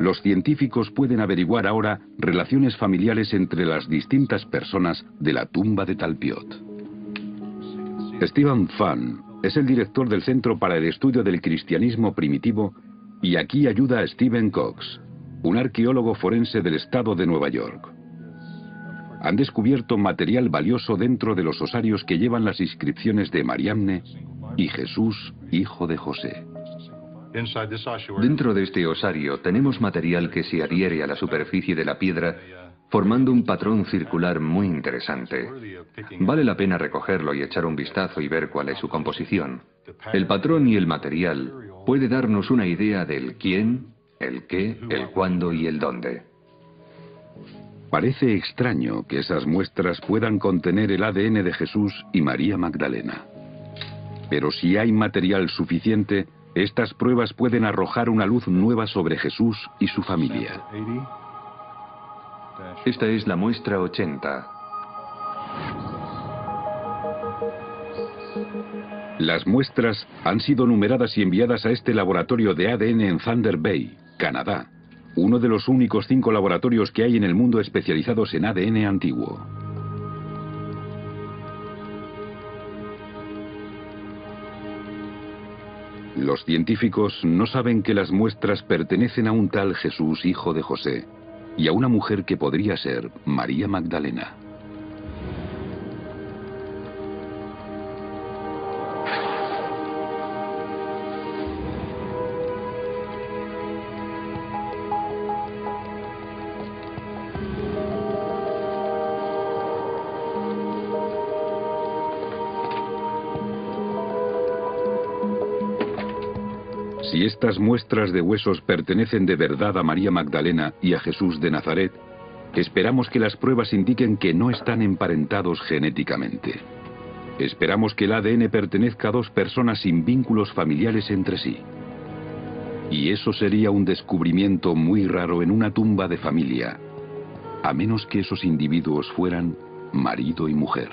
los científicos pueden averiguar ahora relaciones familiares entre las distintas personas de la tumba de Talpiot. Stephen Fan es el director del Centro para el Estudio del Cristianismo Primitivo Y aquí ayuda a Stephen Cox, un arqueólogo forense del estado de Nueva York. Han descubierto material valioso dentro de los osarios que llevan las inscripciones de Mariamne y Jesús, hijo de José. Dentro de este osario tenemos material que se adhiere a la superficie de la piedra, formando un patrón circular muy interesante. Vale la pena recogerlo y echar un vistazo y ver cuál es su composición. El patrón y el material puede darnos una idea del quién, el qué, el cuándo y el dónde. Parece extraño que esas muestras puedan contener el ADN de Jesús y María Magdalena. Pero si hay material suficiente, estas pruebas pueden arrojar una luz nueva sobre Jesús y su familia. Esta es la muestra 80. Las muestras han sido numeradas y enviadas a este laboratorio de ADN en Thunder Bay, Canadá, uno de los únicos 5 laboratorios que hay en el mundo especializados en ADN antiguo. Los científicos no saben que las muestras pertenecen a un tal Jesús, hijo de José, y a una mujer que podría ser María Magdalena. Si estas muestras de huesos pertenecen de verdad a María Magdalena y a Jesús de Nazaret, esperamos que las pruebas indiquen que no están emparentados genéticamente. Esperamos que el ADN pertenezca a 2 personas sin vínculos familiares entre sí. Y eso sería un descubrimiento muy raro en una tumba de familia, a menos que esos individuos fueran marido y mujer.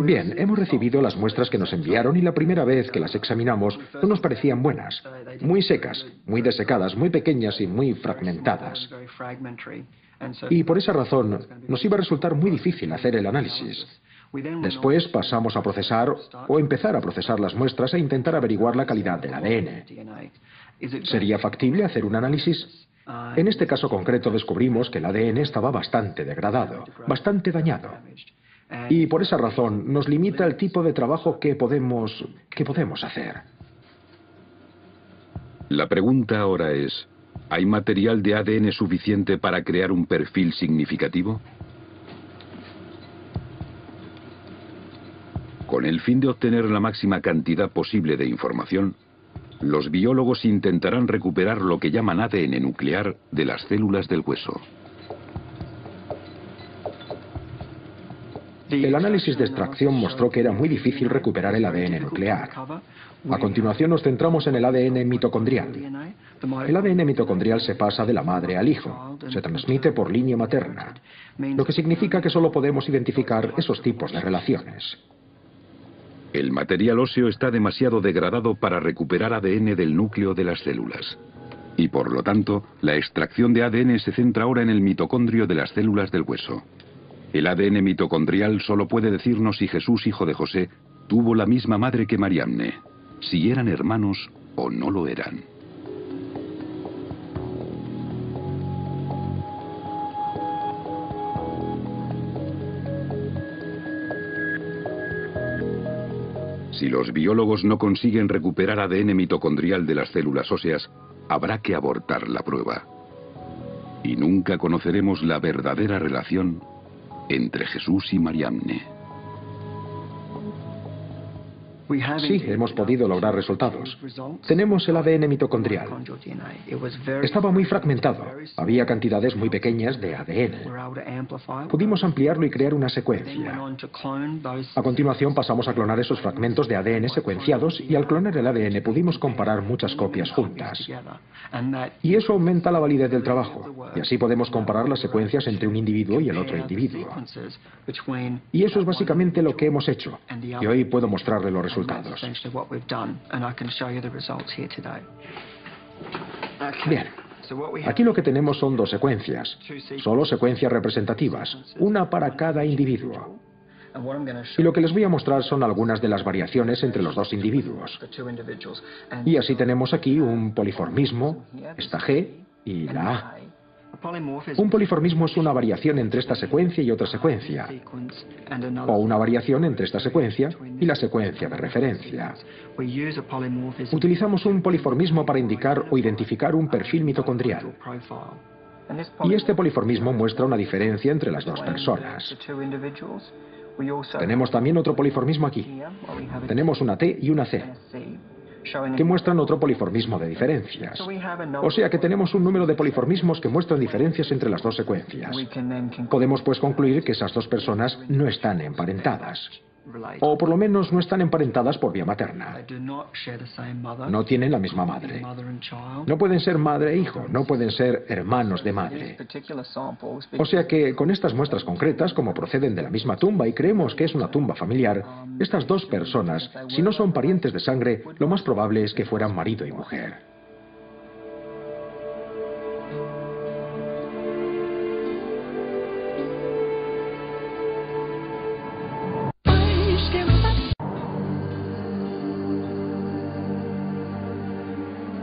Bien, hemos recibido las muestras que nos enviaron y la primera vez que las examinamos no nos parecían buenas. Muy secas, muy desecadas, muy pequeñas y muy fragmentadas. Y por esa razón nos iba a resultar muy difícil hacer el análisis. Después pasamos a procesar o empezar a procesar las muestras e intentar averiguar la calidad del ADN. ¿Sería factible hacer un análisis? En este caso concreto descubrimos que el ADN estaba bastante degradado, bastante dañado. Y por esa razón nos limita el tipo de trabajo que podemos hacer. La pregunta ahora es, ¿hay material de ADN suficiente para crear un perfil significativo? Con el fin de obtener la máxima cantidad posible de información, los biólogos intentarán recuperar lo que llaman ADN nuclear de las células del hueso. El análisis de extracción mostró que era muy difícil recuperar el ADN nuclear. A continuación nos centramos en el ADN mitocondrial. El ADN mitocondrial se pasa de la madre al hijo. Se transmite por línea materna, lo que significa que solo podemos identificar esos tipos de relaciones. El material óseo está demasiado degradado para recuperar ADN del núcleo de las células. Y por lo tanto, la extracción de ADN se centra ahora en el mitocondrio de las células del hueso. El ADN mitocondrial solo puede decirnos si Jesús, hijo de José, tuvo la misma madre que Mariamne, si eran hermanos o no lo eran. Si los biólogos no consiguen recuperar ADN mitocondrial de las células óseas, habrá que abortar la prueba. Y nunca conoceremos la verdadera relación entre Jesús y Mariamne. Sí, hemos podido lograr resultados. Tenemos el ADN mitocondrial. Estaba muy fragmentado. Había cantidades muy pequeñas de ADN. Pudimos ampliarlo y crear una secuencia. A continuación pasamos a clonar esos fragmentos de ADN secuenciados y al clonar el ADN pudimos comparar muchas copias juntas. Y eso aumenta la validez del trabajo. Y así podemos comparar las secuencias entre un individuo y el otro individuo. Y eso es básicamente lo que hemos hecho. Y hoy puedo mostrarle los resultados. Bien, aquí lo que tenemos son 2 secuencias, solo secuencias representativas, una para cada individuo. Y lo que les voy a mostrar son algunas de las variaciones entre los dos individuos. Y así tenemos aquí un poliformismo, esta G y la A. Un poliformismo es una variación entre esta secuencia y otra secuencia, o una variación entre esta secuencia y la secuencia de referencia. Utilizamos un poliformismo para indicar o identificar un perfil mitocondrial. Y este poliformismo muestra una diferencia entre las dos personas. Tenemos también otro poliformismo aquí. Tenemos una T y una C, que muestran otro poliformismo de diferencias. O sea que tenemos un número de poliformismos que muestran diferencias entre las dos secuencias. Podemos pues concluir que esas dos personas no están emparentadas, o por lo menos no están emparentadas por vía materna. No tienen la misma madre. No pueden ser madre e hijo, no pueden ser hermanos de madre. O sea que con estas muestras concretas, como proceden de la misma tumba y creemos que es una tumba familiar, estas dos personas, si no son parientes de sangre, lo más probable es que fueran marido y mujer.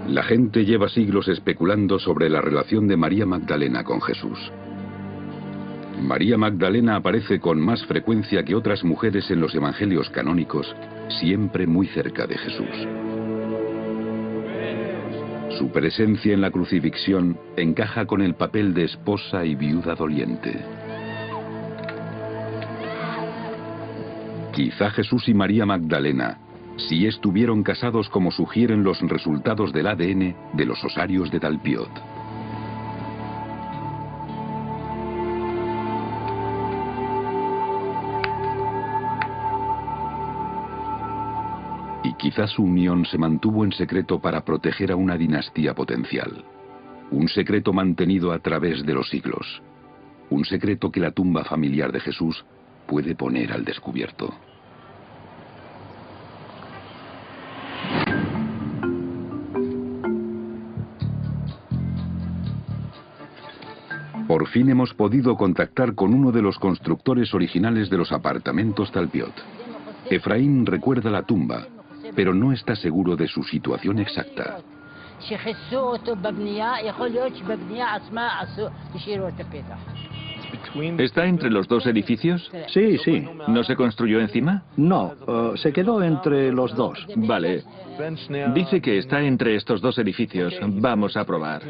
La gente lleva siglos especulando sobre la relación de María Magdalena con Jesús. María Magdalena aparece con más frecuencia que otras mujeres en los evangelios canónicos, siempre muy cerca de Jesús. Su presencia en la crucifixión encaja con el papel de esposa y viuda doliente. Quizá Jesús y María Magdalena, si estuvieron casados como sugieren los resultados del ADN de los osarios de Talpiot. Y quizás su unión se mantuvo en secreto para proteger a una dinastía potencial. Un secreto mantenido a través de los siglos. Un secreto que la tumba familiar de Jesús puede poner al descubierto. Por fin hemos podido contactar con uno de los constructores originales de los apartamentos Talpiot. Efraín recuerda la tumba, pero no está seguro de su situación exacta. ¿Está entre los dos edificios? Sí, sí. ¿No se construyó encima? No, se quedó entre los dos. Vale. Dice que está entre estos dos edificios. Vamos a probar.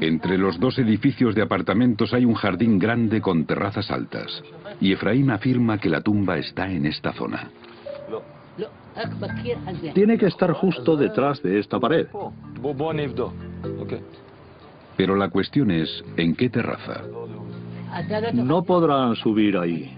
Entre los dos edificios de apartamentos hay un jardín grande con terrazas altas. Y Efraín afirma que la tumba está en esta zona. Tiene que estar justo detrás de esta pared. Pero la cuestión es, ¿en qué terraza? No podrán subir ahí.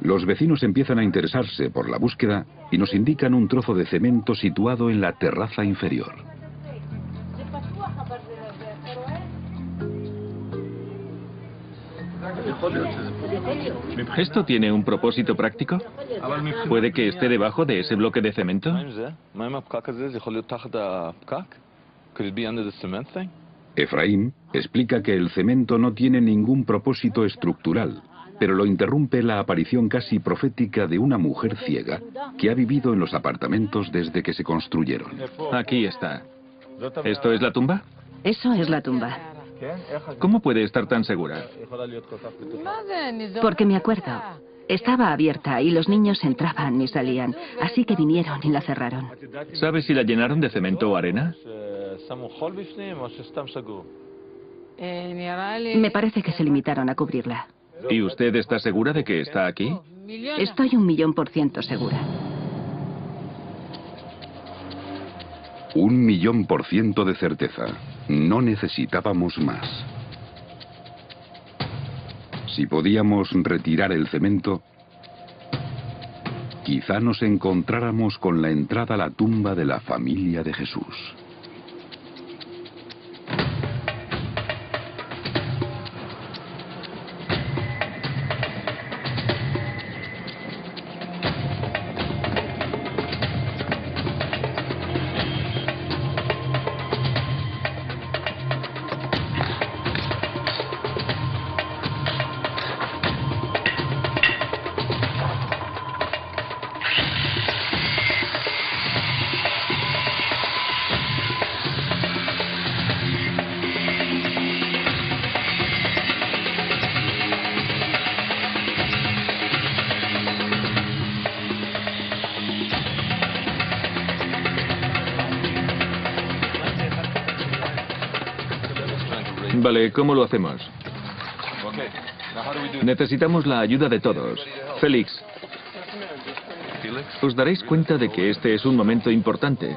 Los vecinos empiezan a interesarse por la búsqueda y nos indican un trozo de cemento situado en la terraza inferior. ¿Esto tiene un propósito práctico? ¿Puede que esté debajo de ese bloque de cemento? Efraín explica que el cemento no tiene ningún propósito estructural, pero lo interrumpe la aparición casi profética de una mujer ciega que ha vivido en los apartamentos desde que se construyeron. Aquí está. ¿Esto es la tumba? Eso es la tumba. ¿Cómo puede estar tan segura? Porque me acuerdo. Estaba abierta y los niños entraban y salían. Así que vinieron y la cerraron. ¿Sabes si la llenaron de cemento o arena? Me parece que se limitaron a cubrirla. ¿Y usted está segura de que está aquí? Estoy 1.000.000% segura. 1.000.000% de certeza. No necesitábamos más. Si podíamos retirar el cemento, quizá nos encontráramos con la entrada a la tumba de la familia de Jesús. Vale, ¿cómo lo hacemos? Necesitamos la ayuda de todos. Félix, os daréis cuenta de que este es un momento importante.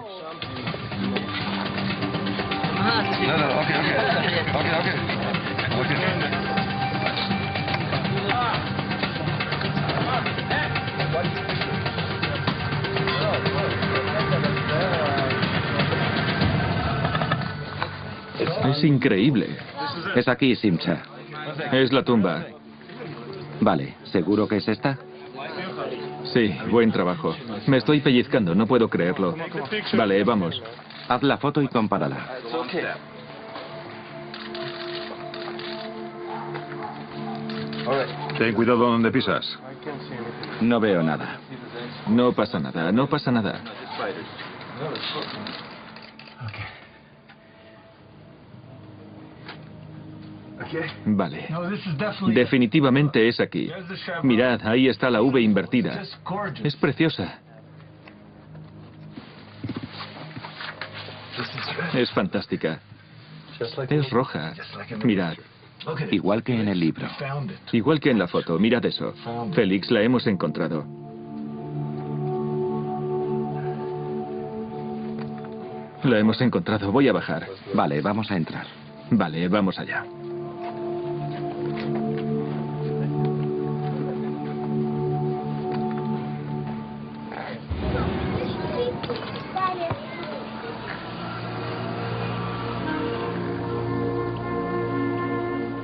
Es increíble. Es aquí, Simcha. Es la tumba. Vale, ¿seguro que es esta? Sí, buen trabajo. Me estoy pellizcando, no puedo creerlo. Vale, vamos. Haz la foto y compárala. Ten cuidado donde pisas. No veo nada. No pasa nada, no pasa nada. Vale. Definitivamente es aquí. Mirad, ahí está la V invertida. Es preciosa. Es fantástica. Es roja. Mirad. Igual que en el libro. Igual que en la foto. Mirad eso. Félix, la hemos encontrado. La hemos encontrado. Voy a bajar. Vale, vamos a entrar. Vale, vamos allá.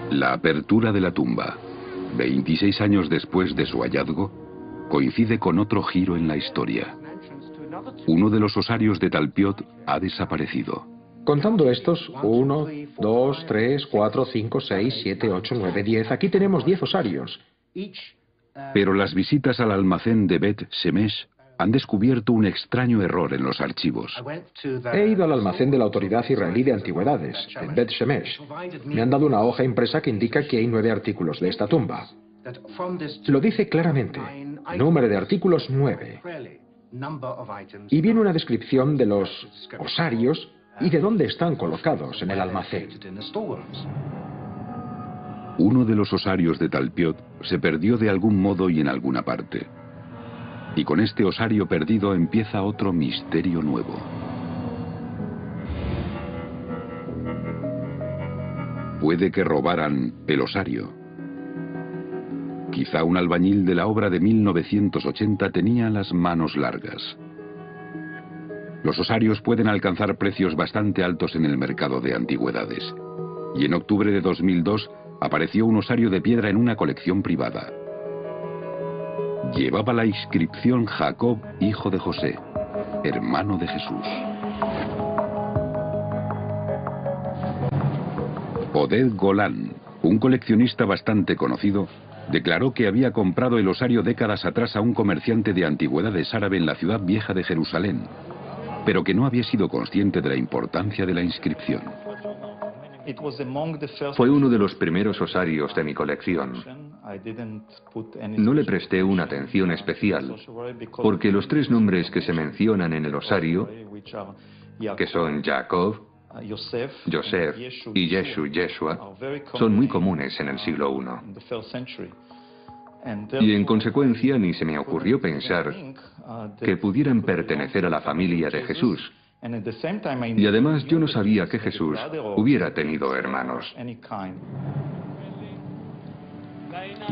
La apertura de la tumba, 26 años después de su hallazgo, coincide con otro giro en la historia. Uno de los osarios de Talpiot ha desaparecido. Contando estos, 1, 2, 3, 4, 5, 6, 7, 8, 9, 10, aquí tenemos 10 osarios. Pero las visitas al almacén de Bet Shemesh han descubierto un extraño error en los archivos. He ido al almacén de la Autoridad Israelí de Antigüedades, en Bet Shemesh. Me han dado una hoja impresa que indica que hay 9 artículos de esta tumba. Lo dice claramente, número de artículos 9. Y viene una descripción de los osarios y de dónde están colocados en el almacén. Uno de los osarios de Talpiot se perdió de algún modo y en alguna parte. Y con este osario perdido empieza otro misterio nuevo. Puede que robaran el osario. Quizá un albañil de la obra de 1980 tenía las manos largas. Los osarios pueden alcanzar precios bastante altos en el mercado de antigüedades. Y en octubre de 2002 apareció un osario de piedra en una colección privada. Llevaba la inscripción Jacob, hijo de José, hermano de Jesús. Oded Golan, un coleccionista bastante conocido, declaró que había comprado el osario décadas atrás a un comerciante de antigüedades árabe en la ciudad vieja de Jerusalén, pero que no había sido consciente de la importancia de la inscripción. Fue uno de los primeros osarios de mi colección. No le presté una atención especial, porque los 3 nombres que se mencionan en el osario, que son Jacob, Joseph y Yeshua, son muy comunes en el siglo I. Y en consecuencia ni se me ocurrió pensar que pudieran pertenecer a la familia de Jesús. Y además yo no sabía que Jesús hubiera tenido hermanos.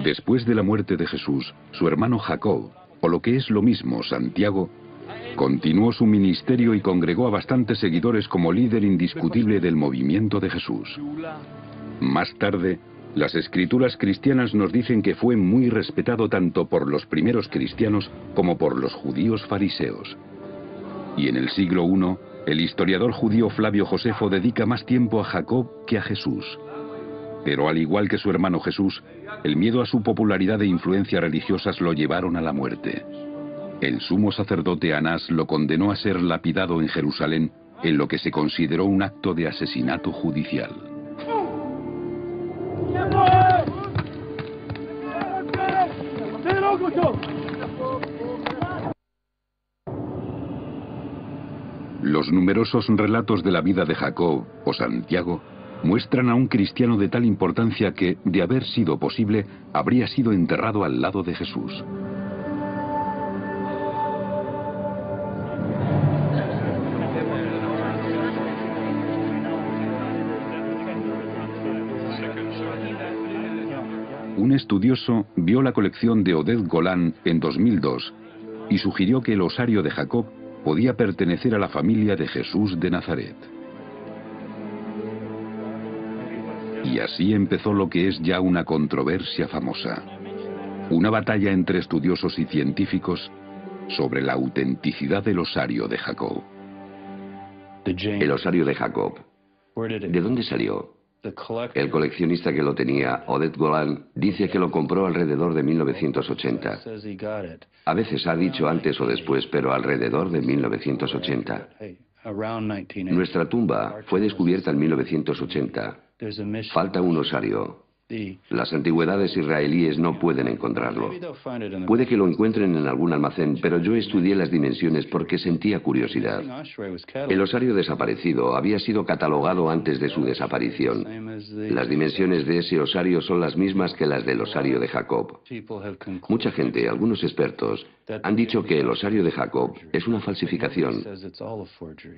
Después de la muerte de Jesús, su hermano Jacob, o lo que es lo mismo Santiago, continuó su ministerio y congregó a bastantes seguidores como líder indiscutible del movimiento de Jesús. Más tarde, las escrituras cristianas nos dicen que fue muy respetado tanto por los primeros cristianos como por los judíos fariseos. Y en el siglo I, el historiador judío Flavio Josefo dedica más tiempo a Jacob que a Jesús. Pero al igual que su hermano Jesús, el miedo a su popularidad e influencias religiosas lo llevaron a la muerte. El sumo sacerdote Anás lo condenó a ser lapidado en Jerusalén, en lo que se consideró un acto de asesinato judicial. Los numerosos relatos de la vida de Jacob o Santiago muestran a un cristiano de tal importancia que, de haber sido posible, habría sido enterrado al lado de Jesús. Un estudioso vio la colección de Oded Golan en 2002 y sugirió que el osario de Jacob podía pertenecer a la familia de Jesús de Nazaret. Y así empezó lo que es ya una controversia famosa, una batalla entre estudiosos y científicos sobre la autenticidad del osario de Jacob. El osario de Jacob, ¿de dónde salió? El coleccionista que lo tenía, Oded Golan, dice que lo compró alrededor de 1980. A veces ha dicho antes o después, pero alrededor de 1980. Nuestra tumba fue descubierta en 1980. Falta un osario. Las antigüedades israelíes no pueden encontrarlo. Puede que lo encuentren en algún almacén, pero yo estudié las dimensiones porque sentía curiosidad. El osario desaparecido había sido catalogado antes de su desaparición. Las dimensiones de ese osario son las mismas que las del osario de Jacob. Mucha gente, algunos expertos, han dicho que el osario de Jacob es una falsificación,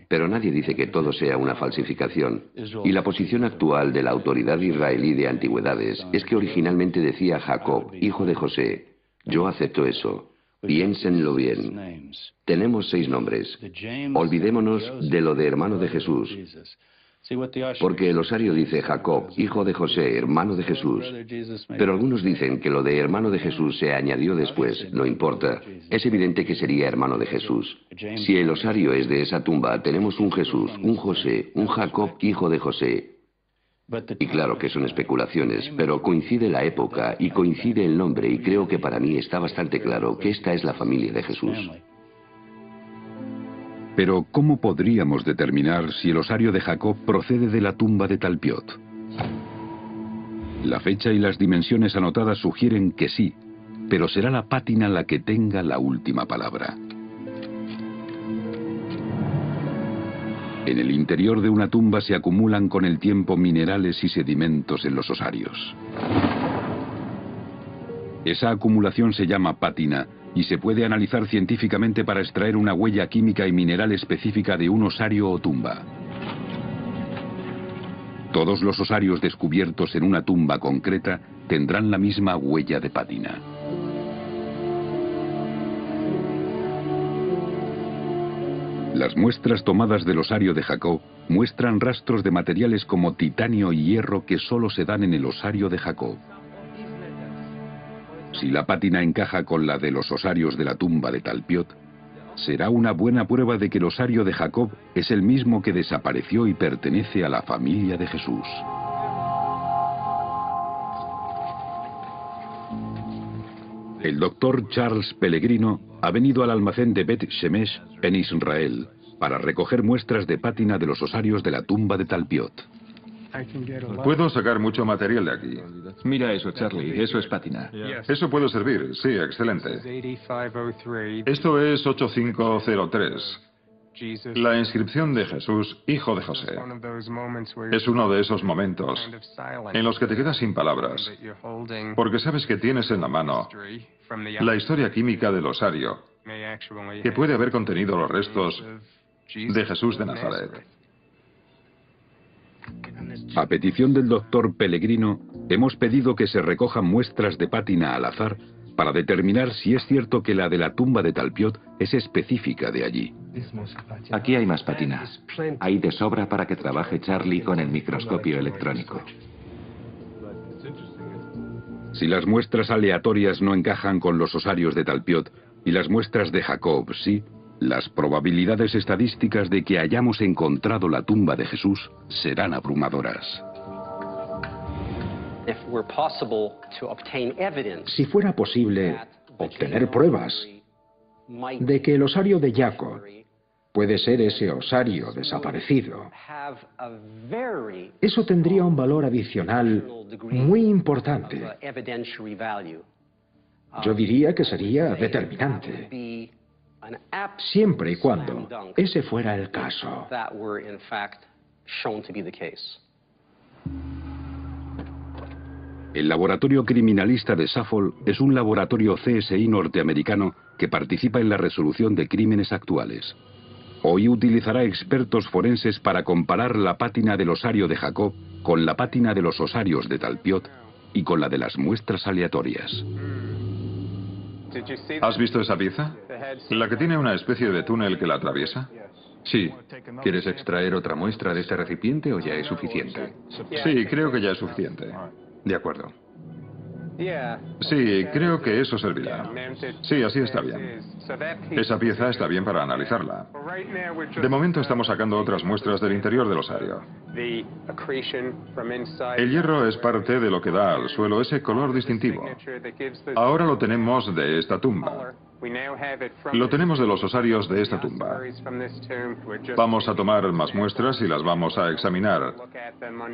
pero nadie dice que todo sea una falsificación. Y la posición actual de la Autoridad Israelí de Antigüedades es que originalmente decía Jacob, hijo de José. Yo acepto eso. Piénsenlo bien. Tenemos 6 nombres. Olvidémonos de lo de hermano de Jesús. Porque el osario dice Jacob, hijo de José, hermano de Jesús. Pero algunos dicen que lo de hermano de Jesús se añadió después, no importa. Es evidente que sería hermano de Jesús. Si el osario es de esa tumba, tenemos un Jesús, un José, un Jacob, hijo de José. Y claro que son especulaciones, pero coincide la época y coincide el nombre, y creo que para mí está bastante claro que esta es la familia de Jesús. Pero ¿cómo podríamos determinar si el osario de Jacob procede de la tumba de Talpiot? La fecha y las dimensiones anotadas sugieren que sí, pero será la pátina la que tenga la última palabra. En el interior de una tumba se acumulan con el tiempo minerales y sedimentos en los osarios. Esa acumulación se llama pátina y se puede analizar científicamente para extraer una huella química y mineral específica de un osario o tumba. Todos los osarios descubiertos en una tumba concreta tendrán la misma huella de pátina. Las muestras tomadas del osario de Jacob muestran rastros de materiales como titanio y hierro que solo se dan en el osario de Jacob. Si la pátina encaja con la de los osarios de la tumba de Talpiot, será una buena prueba de que el osario de Jacob es el mismo que desapareció y pertenece a la familia de Jesús. El doctor Charles Pellegrino ha venido al almacén de Bet Shemesh en Israel para recoger muestras de pátina de los osarios de la tumba de Talpiot. Puedo sacar mucho material de aquí. Mira eso, Charlie, eso es pátina. Eso puede servir, sí, excelente. Esto es 8503. La inscripción de Jesús, hijo de José. Es uno de esos momentos en los que te quedas sin palabras, porque sabes que tienes en la mano la historia química del osario, que puede haber contenido los restos de Jesús de Nazaret. A petición del doctor Pellegrino, hemos pedido que se recojan muestras de pátina al azar para determinar si es cierto que la de la tumba de Talpiot es específica de allí. Aquí hay más patinas. Hay de sobra para que trabaje Charlie con el microscopio electrónico. Si las muestras aleatorias no encajan con los osarios de Talpiot y las muestras de Jacob sí, las probabilidades estadísticas de que hayamos encontrado la tumba de Jesús serán abrumadoras. Si fuera posible obtener pruebas de que el osario de Jacob puede ser ese osario desaparecido, eso tendría un valor adicional muy importante. Yo diría que sería determinante, siempre y cuando ese fuera el caso. El laboratorio criminalista de Suffolk es un laboratorio CSI norteamericano que participa en la resolución de crímenes actuales. Hoy utilizará expertos forenses para comparar la pátina del osario de Jacob con la pátina de los osarios de Talpiot y con la de las muestras aleatorias. ¿Has visto esa pieza? ¿La que tiene una especie de túnel que la atraviesa? Sí. ¿Quieres extraer otra muestra de este recipiente o ya es suficiente? Sí, creo que ya es suficiente. De acuerdo. Sí, creo que eso servirá. Sí, así está bien. Esa pieza está bien para analizarla. De momento estamos sacando otras muestras del interior del osario. El hierro es parte de lo que da al suelo ese color distintivo. Ahora lo tenemos de esta tumba. Lo tenemos de los osarios de esta tumba. Vamos a tomar más muestras y las vamos a examinar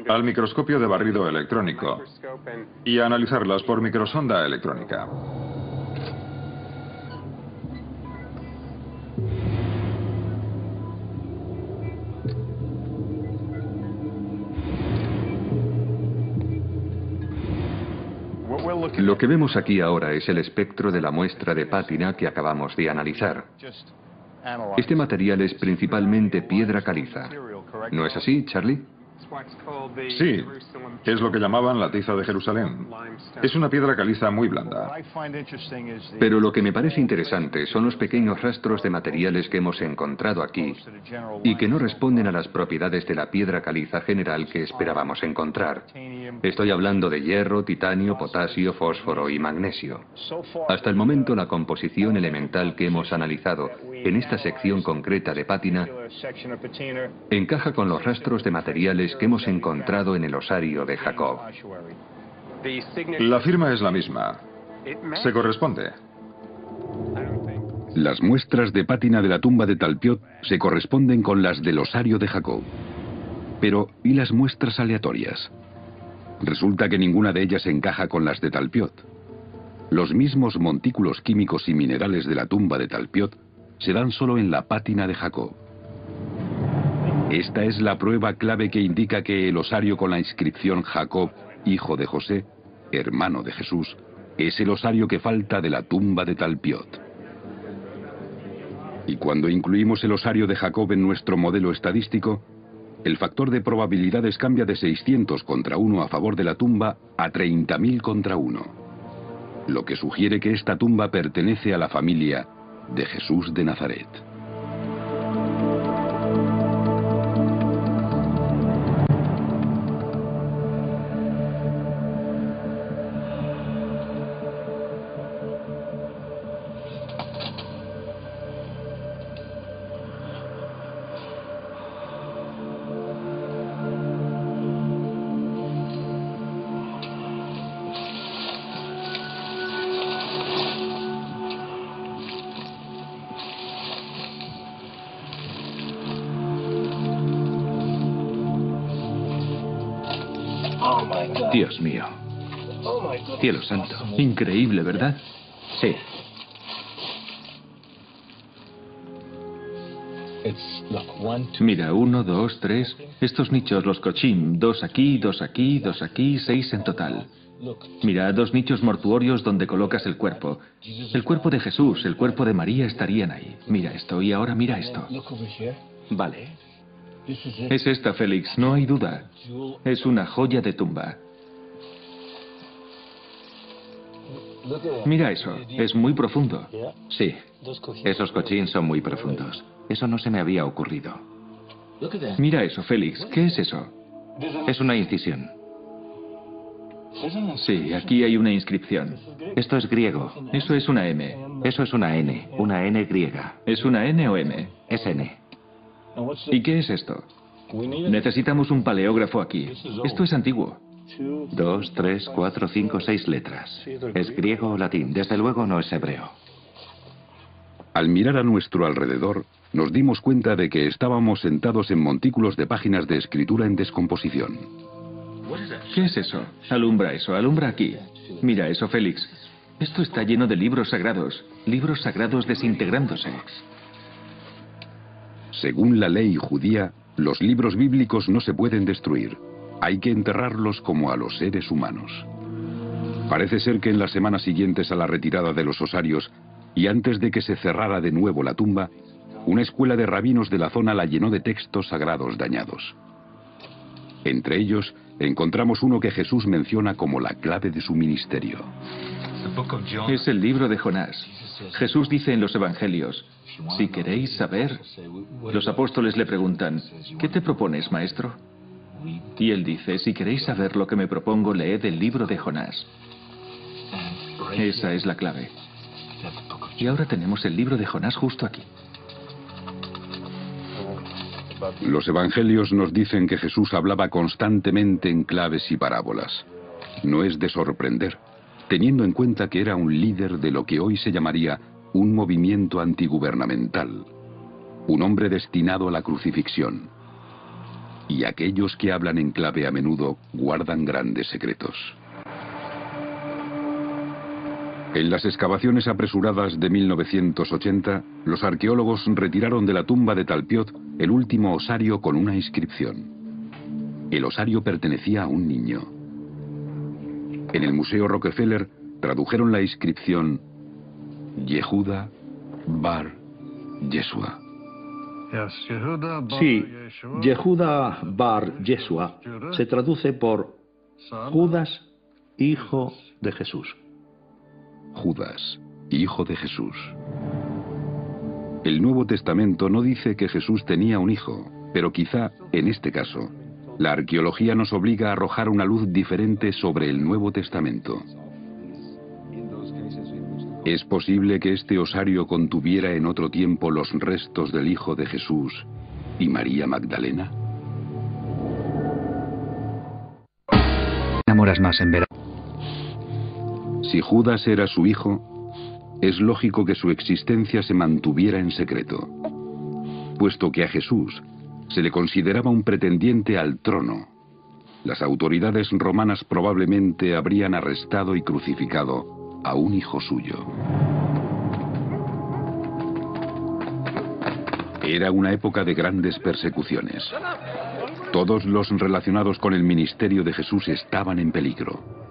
al microscopio de barrido electrónico y a analizarlas por microsonda electrónica. Lo que vemos aquí ahora es el espectro de la muestra de pátina que acabamos de analizar. Este material es principalmente piedra caliza. ¿No es así, Charlie? Sí, es lo que llamaban la tiza de Jerusalén. Es una piedra caliza muy blanda. Pero lo que me parece interesante son los pequeños rastros de materiales que hemos encontrado aquí y que no responden a las propiedades de la piedra caliza general que esperábamos encontrar. Estoy hablando de hierro, titanio, potasio, fósforo y magnesio. Hasta el momento, la composición elemental que hemos analizado en esta sección concreta de pátina encaja con los rastros de materiales que hemos encontrado en el osario de Jacob. La firma es la misma. Se corresponde. Las muestras de pátina de la tumba de Talpiot se corresponden con las del osario de Jacob. Pero, ¿y las muestras aleatorias? Resulta que ninguna de ellas encaja con las de Talpiot. Los mismos montículos químicos y minerales de la tumba de Talpiot se dan solo en la pátina de Jacob. Esta es la prueba clave que indica que el osario con la inscripción Jacob, hijo de José, hermano de Jesús, es el osario que falta de la tumba de Talpiot. Y cuando incluimos el osario de Jacob en nuestro modelo estadístico, el factor de probabilidades cambia de 600 contra 1 a favor de la tumba a 30.000 contra 1, lo que sugiere que esta tumba pertenece a la familia de Jesús de Nazaret. Dios mío. Cielo santo. Increíble, ¿verdad? Sí. Mira, 1, 2, 3. Estos nichos, los cochim. 2 aquí, 2 aquí, 2 aquí, 6 en total. Mira, 2 nichos mortuorios donde colocas el cuerpo. El cuerpo de Jesús, el cuerpo de María estarían ahí. Mira esto, y ahora mira esto. Vale. Es esta, Félix, no hay duda. Es una joya de tumba. Mira eso, es muy profundo. Sí, esos cochín son muy profundos. Eso no se me había ocurrido. Mira eso, Félix, ¿qué es eso? Es una incisión. Sí, aquí hay una inscripción. Esto es griego. Eso es una M. Eso es una N. Una N griega. ¿Es una N o M? Es N. ¿Y qué es esto? Necesitamos un paleógrafo aquí. Esto es antiguo. 2, 3, 4, 5, 6 letras. Es griego o latín. Desde luego no es hebreo. Al mirar a nuestro alrededor, nos dimos cuenta de que estábamos sentados en montículos de páginas de escritura en descomposición. ¿Qué es eso? Alumbra eso, alumbra aquí. Mira eso, Félix. Esto está lleno de libros sagrados desintegrándose. Según la ley judía, los libros bíblicos no se pueden destruir. hay que enterrarlos como a los seres humanos. Parece ser que en las semanas siguientes a la retirada de los osarios y antes de que se cerrara de nuevo la tumba, una escuela de rabinos de la zona la llenó de textos sagrados dañados. Entre ellos encontramos uno que Jesús menciona como la clave de su ministerio. Es el libro de Jonás. Jesús dice en los evangelios: si queréis saber, los apóstoles le preguntan: ¿qué te propones, maestro? Y él dice: si queréis saber lo que me propongo, leed el libro de Jonás. Esa es la clave. Y ahora tenemos el libro de Jonás justo aquí. Los evangelios nos dicen que Jesús hablaba constantemente en claves y parábolas. No es de sorprender, teniendo en cuenta que era un líder de lo que hoy se llamaría un movimiento antigubernamental, un hombre destinado a la crucifixión. Y aquellos que hablan en clave a menudo guardan grandes secretos. En las excavaciones apresuradas de 1980, los arqueólogos retiraron de la tumba de Talpiot el último osario con una inscripción. El osario pertenecía a un niño. En el Museo Rockefeller tradujeron la inscripción Yehuda Bar Yeshua. Sí, Yehuda Bar Yeshua se traduce por Judas, hijo de Jesús. Judas, hijo de Jesús. El Nuevo Testamento no dice que Jesús tenía un hijo, pero quizá, en este caso, la arqueología nos obliga a arrojar una luz diferente sobre el Nuevo Testamento. Es posible que este osario contuviera en otro tiempo los restos del hijo de Jesús y María Magdalena. Enamoras más en verano. Si Judas era su hijo, es lógico que su existencia se mantuviera en secreto, puesto que a Jesús se le consideraba un pretendiente al trono. Las autoridades romanas probablemente habrían arrestado y crucificado a un hijo suyo. Era una época de grandes persecuciones. Todos los relacionados con el ministerio de Jesús estaban en peligro.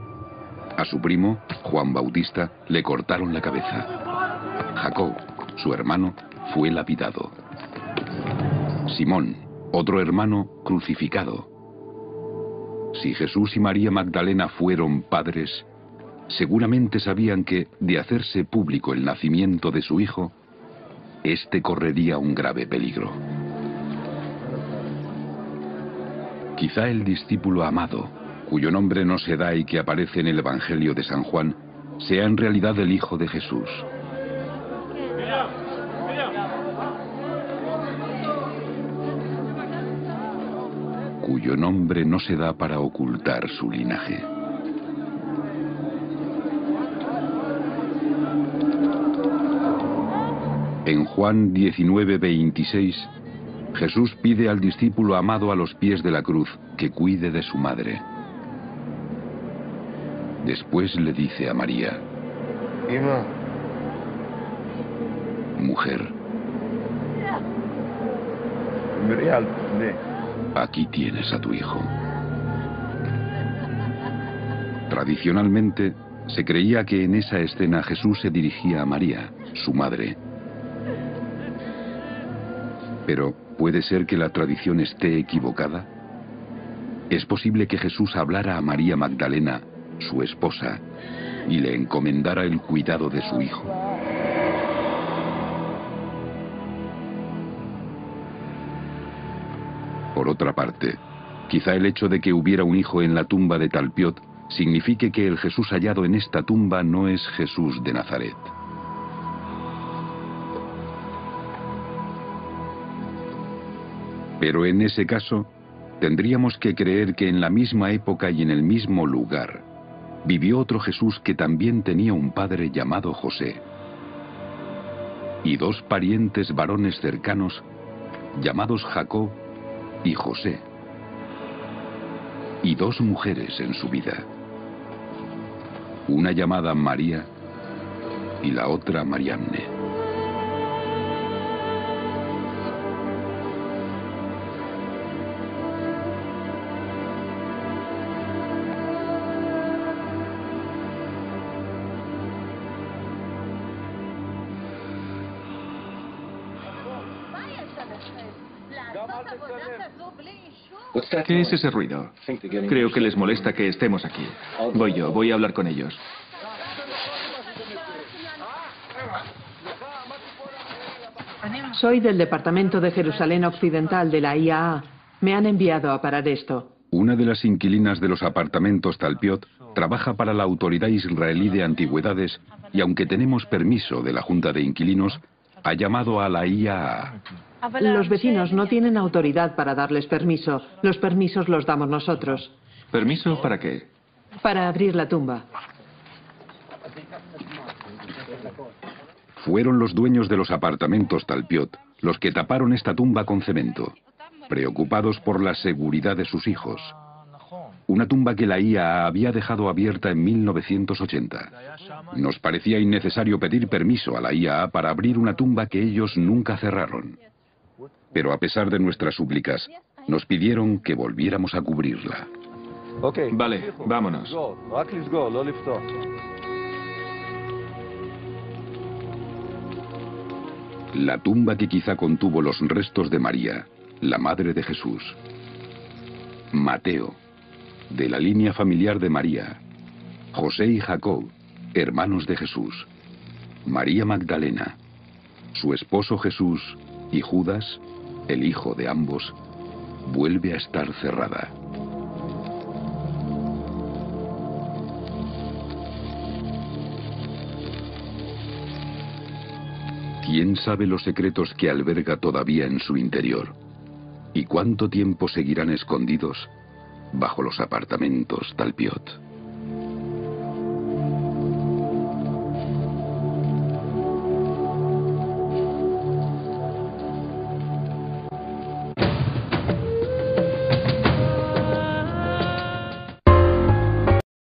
A su primo, Juan Bautista, le cortaron la cabeza. Jacob, su hermano, fue lapidado. Simón, otro hermano, crucificado. Si Jesús y María Magdalena fueron padres, seguramente sabían que, de hacerse público el nacimiento de su hijo, este correría un grave peligro. Quizá el discípulo amado, cuyo nombre no se da y que aparece en el Evangelio de San Juan, sea en realidad el hijo de Jesús. Cuyo nombre no se da para ocultar su linaje. En Juan 19:26, Jesús pide al discípulo amado a los pies de la cruz que cuide de su madre. Después le dice a María: mujer, aquí tienes a tu hijo. Tradicionalmente, se creía que en esa escena Jesús se dirigía a María, su madre. Pero, ¿puede ser que la tradición esté equivocada? ¿Es posible que Jesús hablara a María Magdalena, su esposa, y le encomendara el cuidado de su hijo? Por otra parte, quizá el hecho de que hubiera un hijo en la tumba de Talpiot signifique que el Jesús hallado en esta tumba no es Jesús de Nazaret. Pero en ese caso, tendríamos que creer que en la misma época y en el mismo lugar vivió otro Jesús que también tenía un padre llamado José y dos parientes varones cercanos llamados Jacob y José, y dos mujeres en su vida, una llamada María y la otra Mariamne. ¿Qué es ese ruido? Creo que les molesta que estemos aquí. Voy yo, voy a hablar con ellos. Soy del Departamento de Jerusalén Occidental de la IAA. Me han enviado a parar esto. Una de las inquilinas de los apartamentos Talpiot trabaja para la Autoridad Israelí de Antigüedades y, aunque tenemos permiso de la Junta de Inquilinos, ha llamado a la IAA. Los vecinos no tienen autoridad para darles permiso. Los permisos los damos nosotros. ¿Permiso para qué? Para abrir la tumba. Fueron los dueños de los apartamentos Talpiot los que taparon esta tumba con cemento, preocupados por la seguridad de sus hijos. Una tumba que la IAA había dejado abierta en 1980. Nos parecía innecesario pedir permiso a la IAA para abrir una tumba que ellos nunca cerraron. Pero a pesar de nuestras súplicas, nos pidieron que volviéramos a cubrirla. Vale, vámonos. La tumba que quizá contuvo los restos de María, la madre de Jesús. Mateo, de la línea familiar de María. José y Jacob, hermanos de Jesús. María Magdalena, su esposo Jesús y Judas, el hijo de ambos, vuelve a estar cerrada. ¿Quién sabe los secretos que alberga todavía en su interior? ¿Y cuánto tiempo seguirán escondidos bajo los apartamentos Talpiot?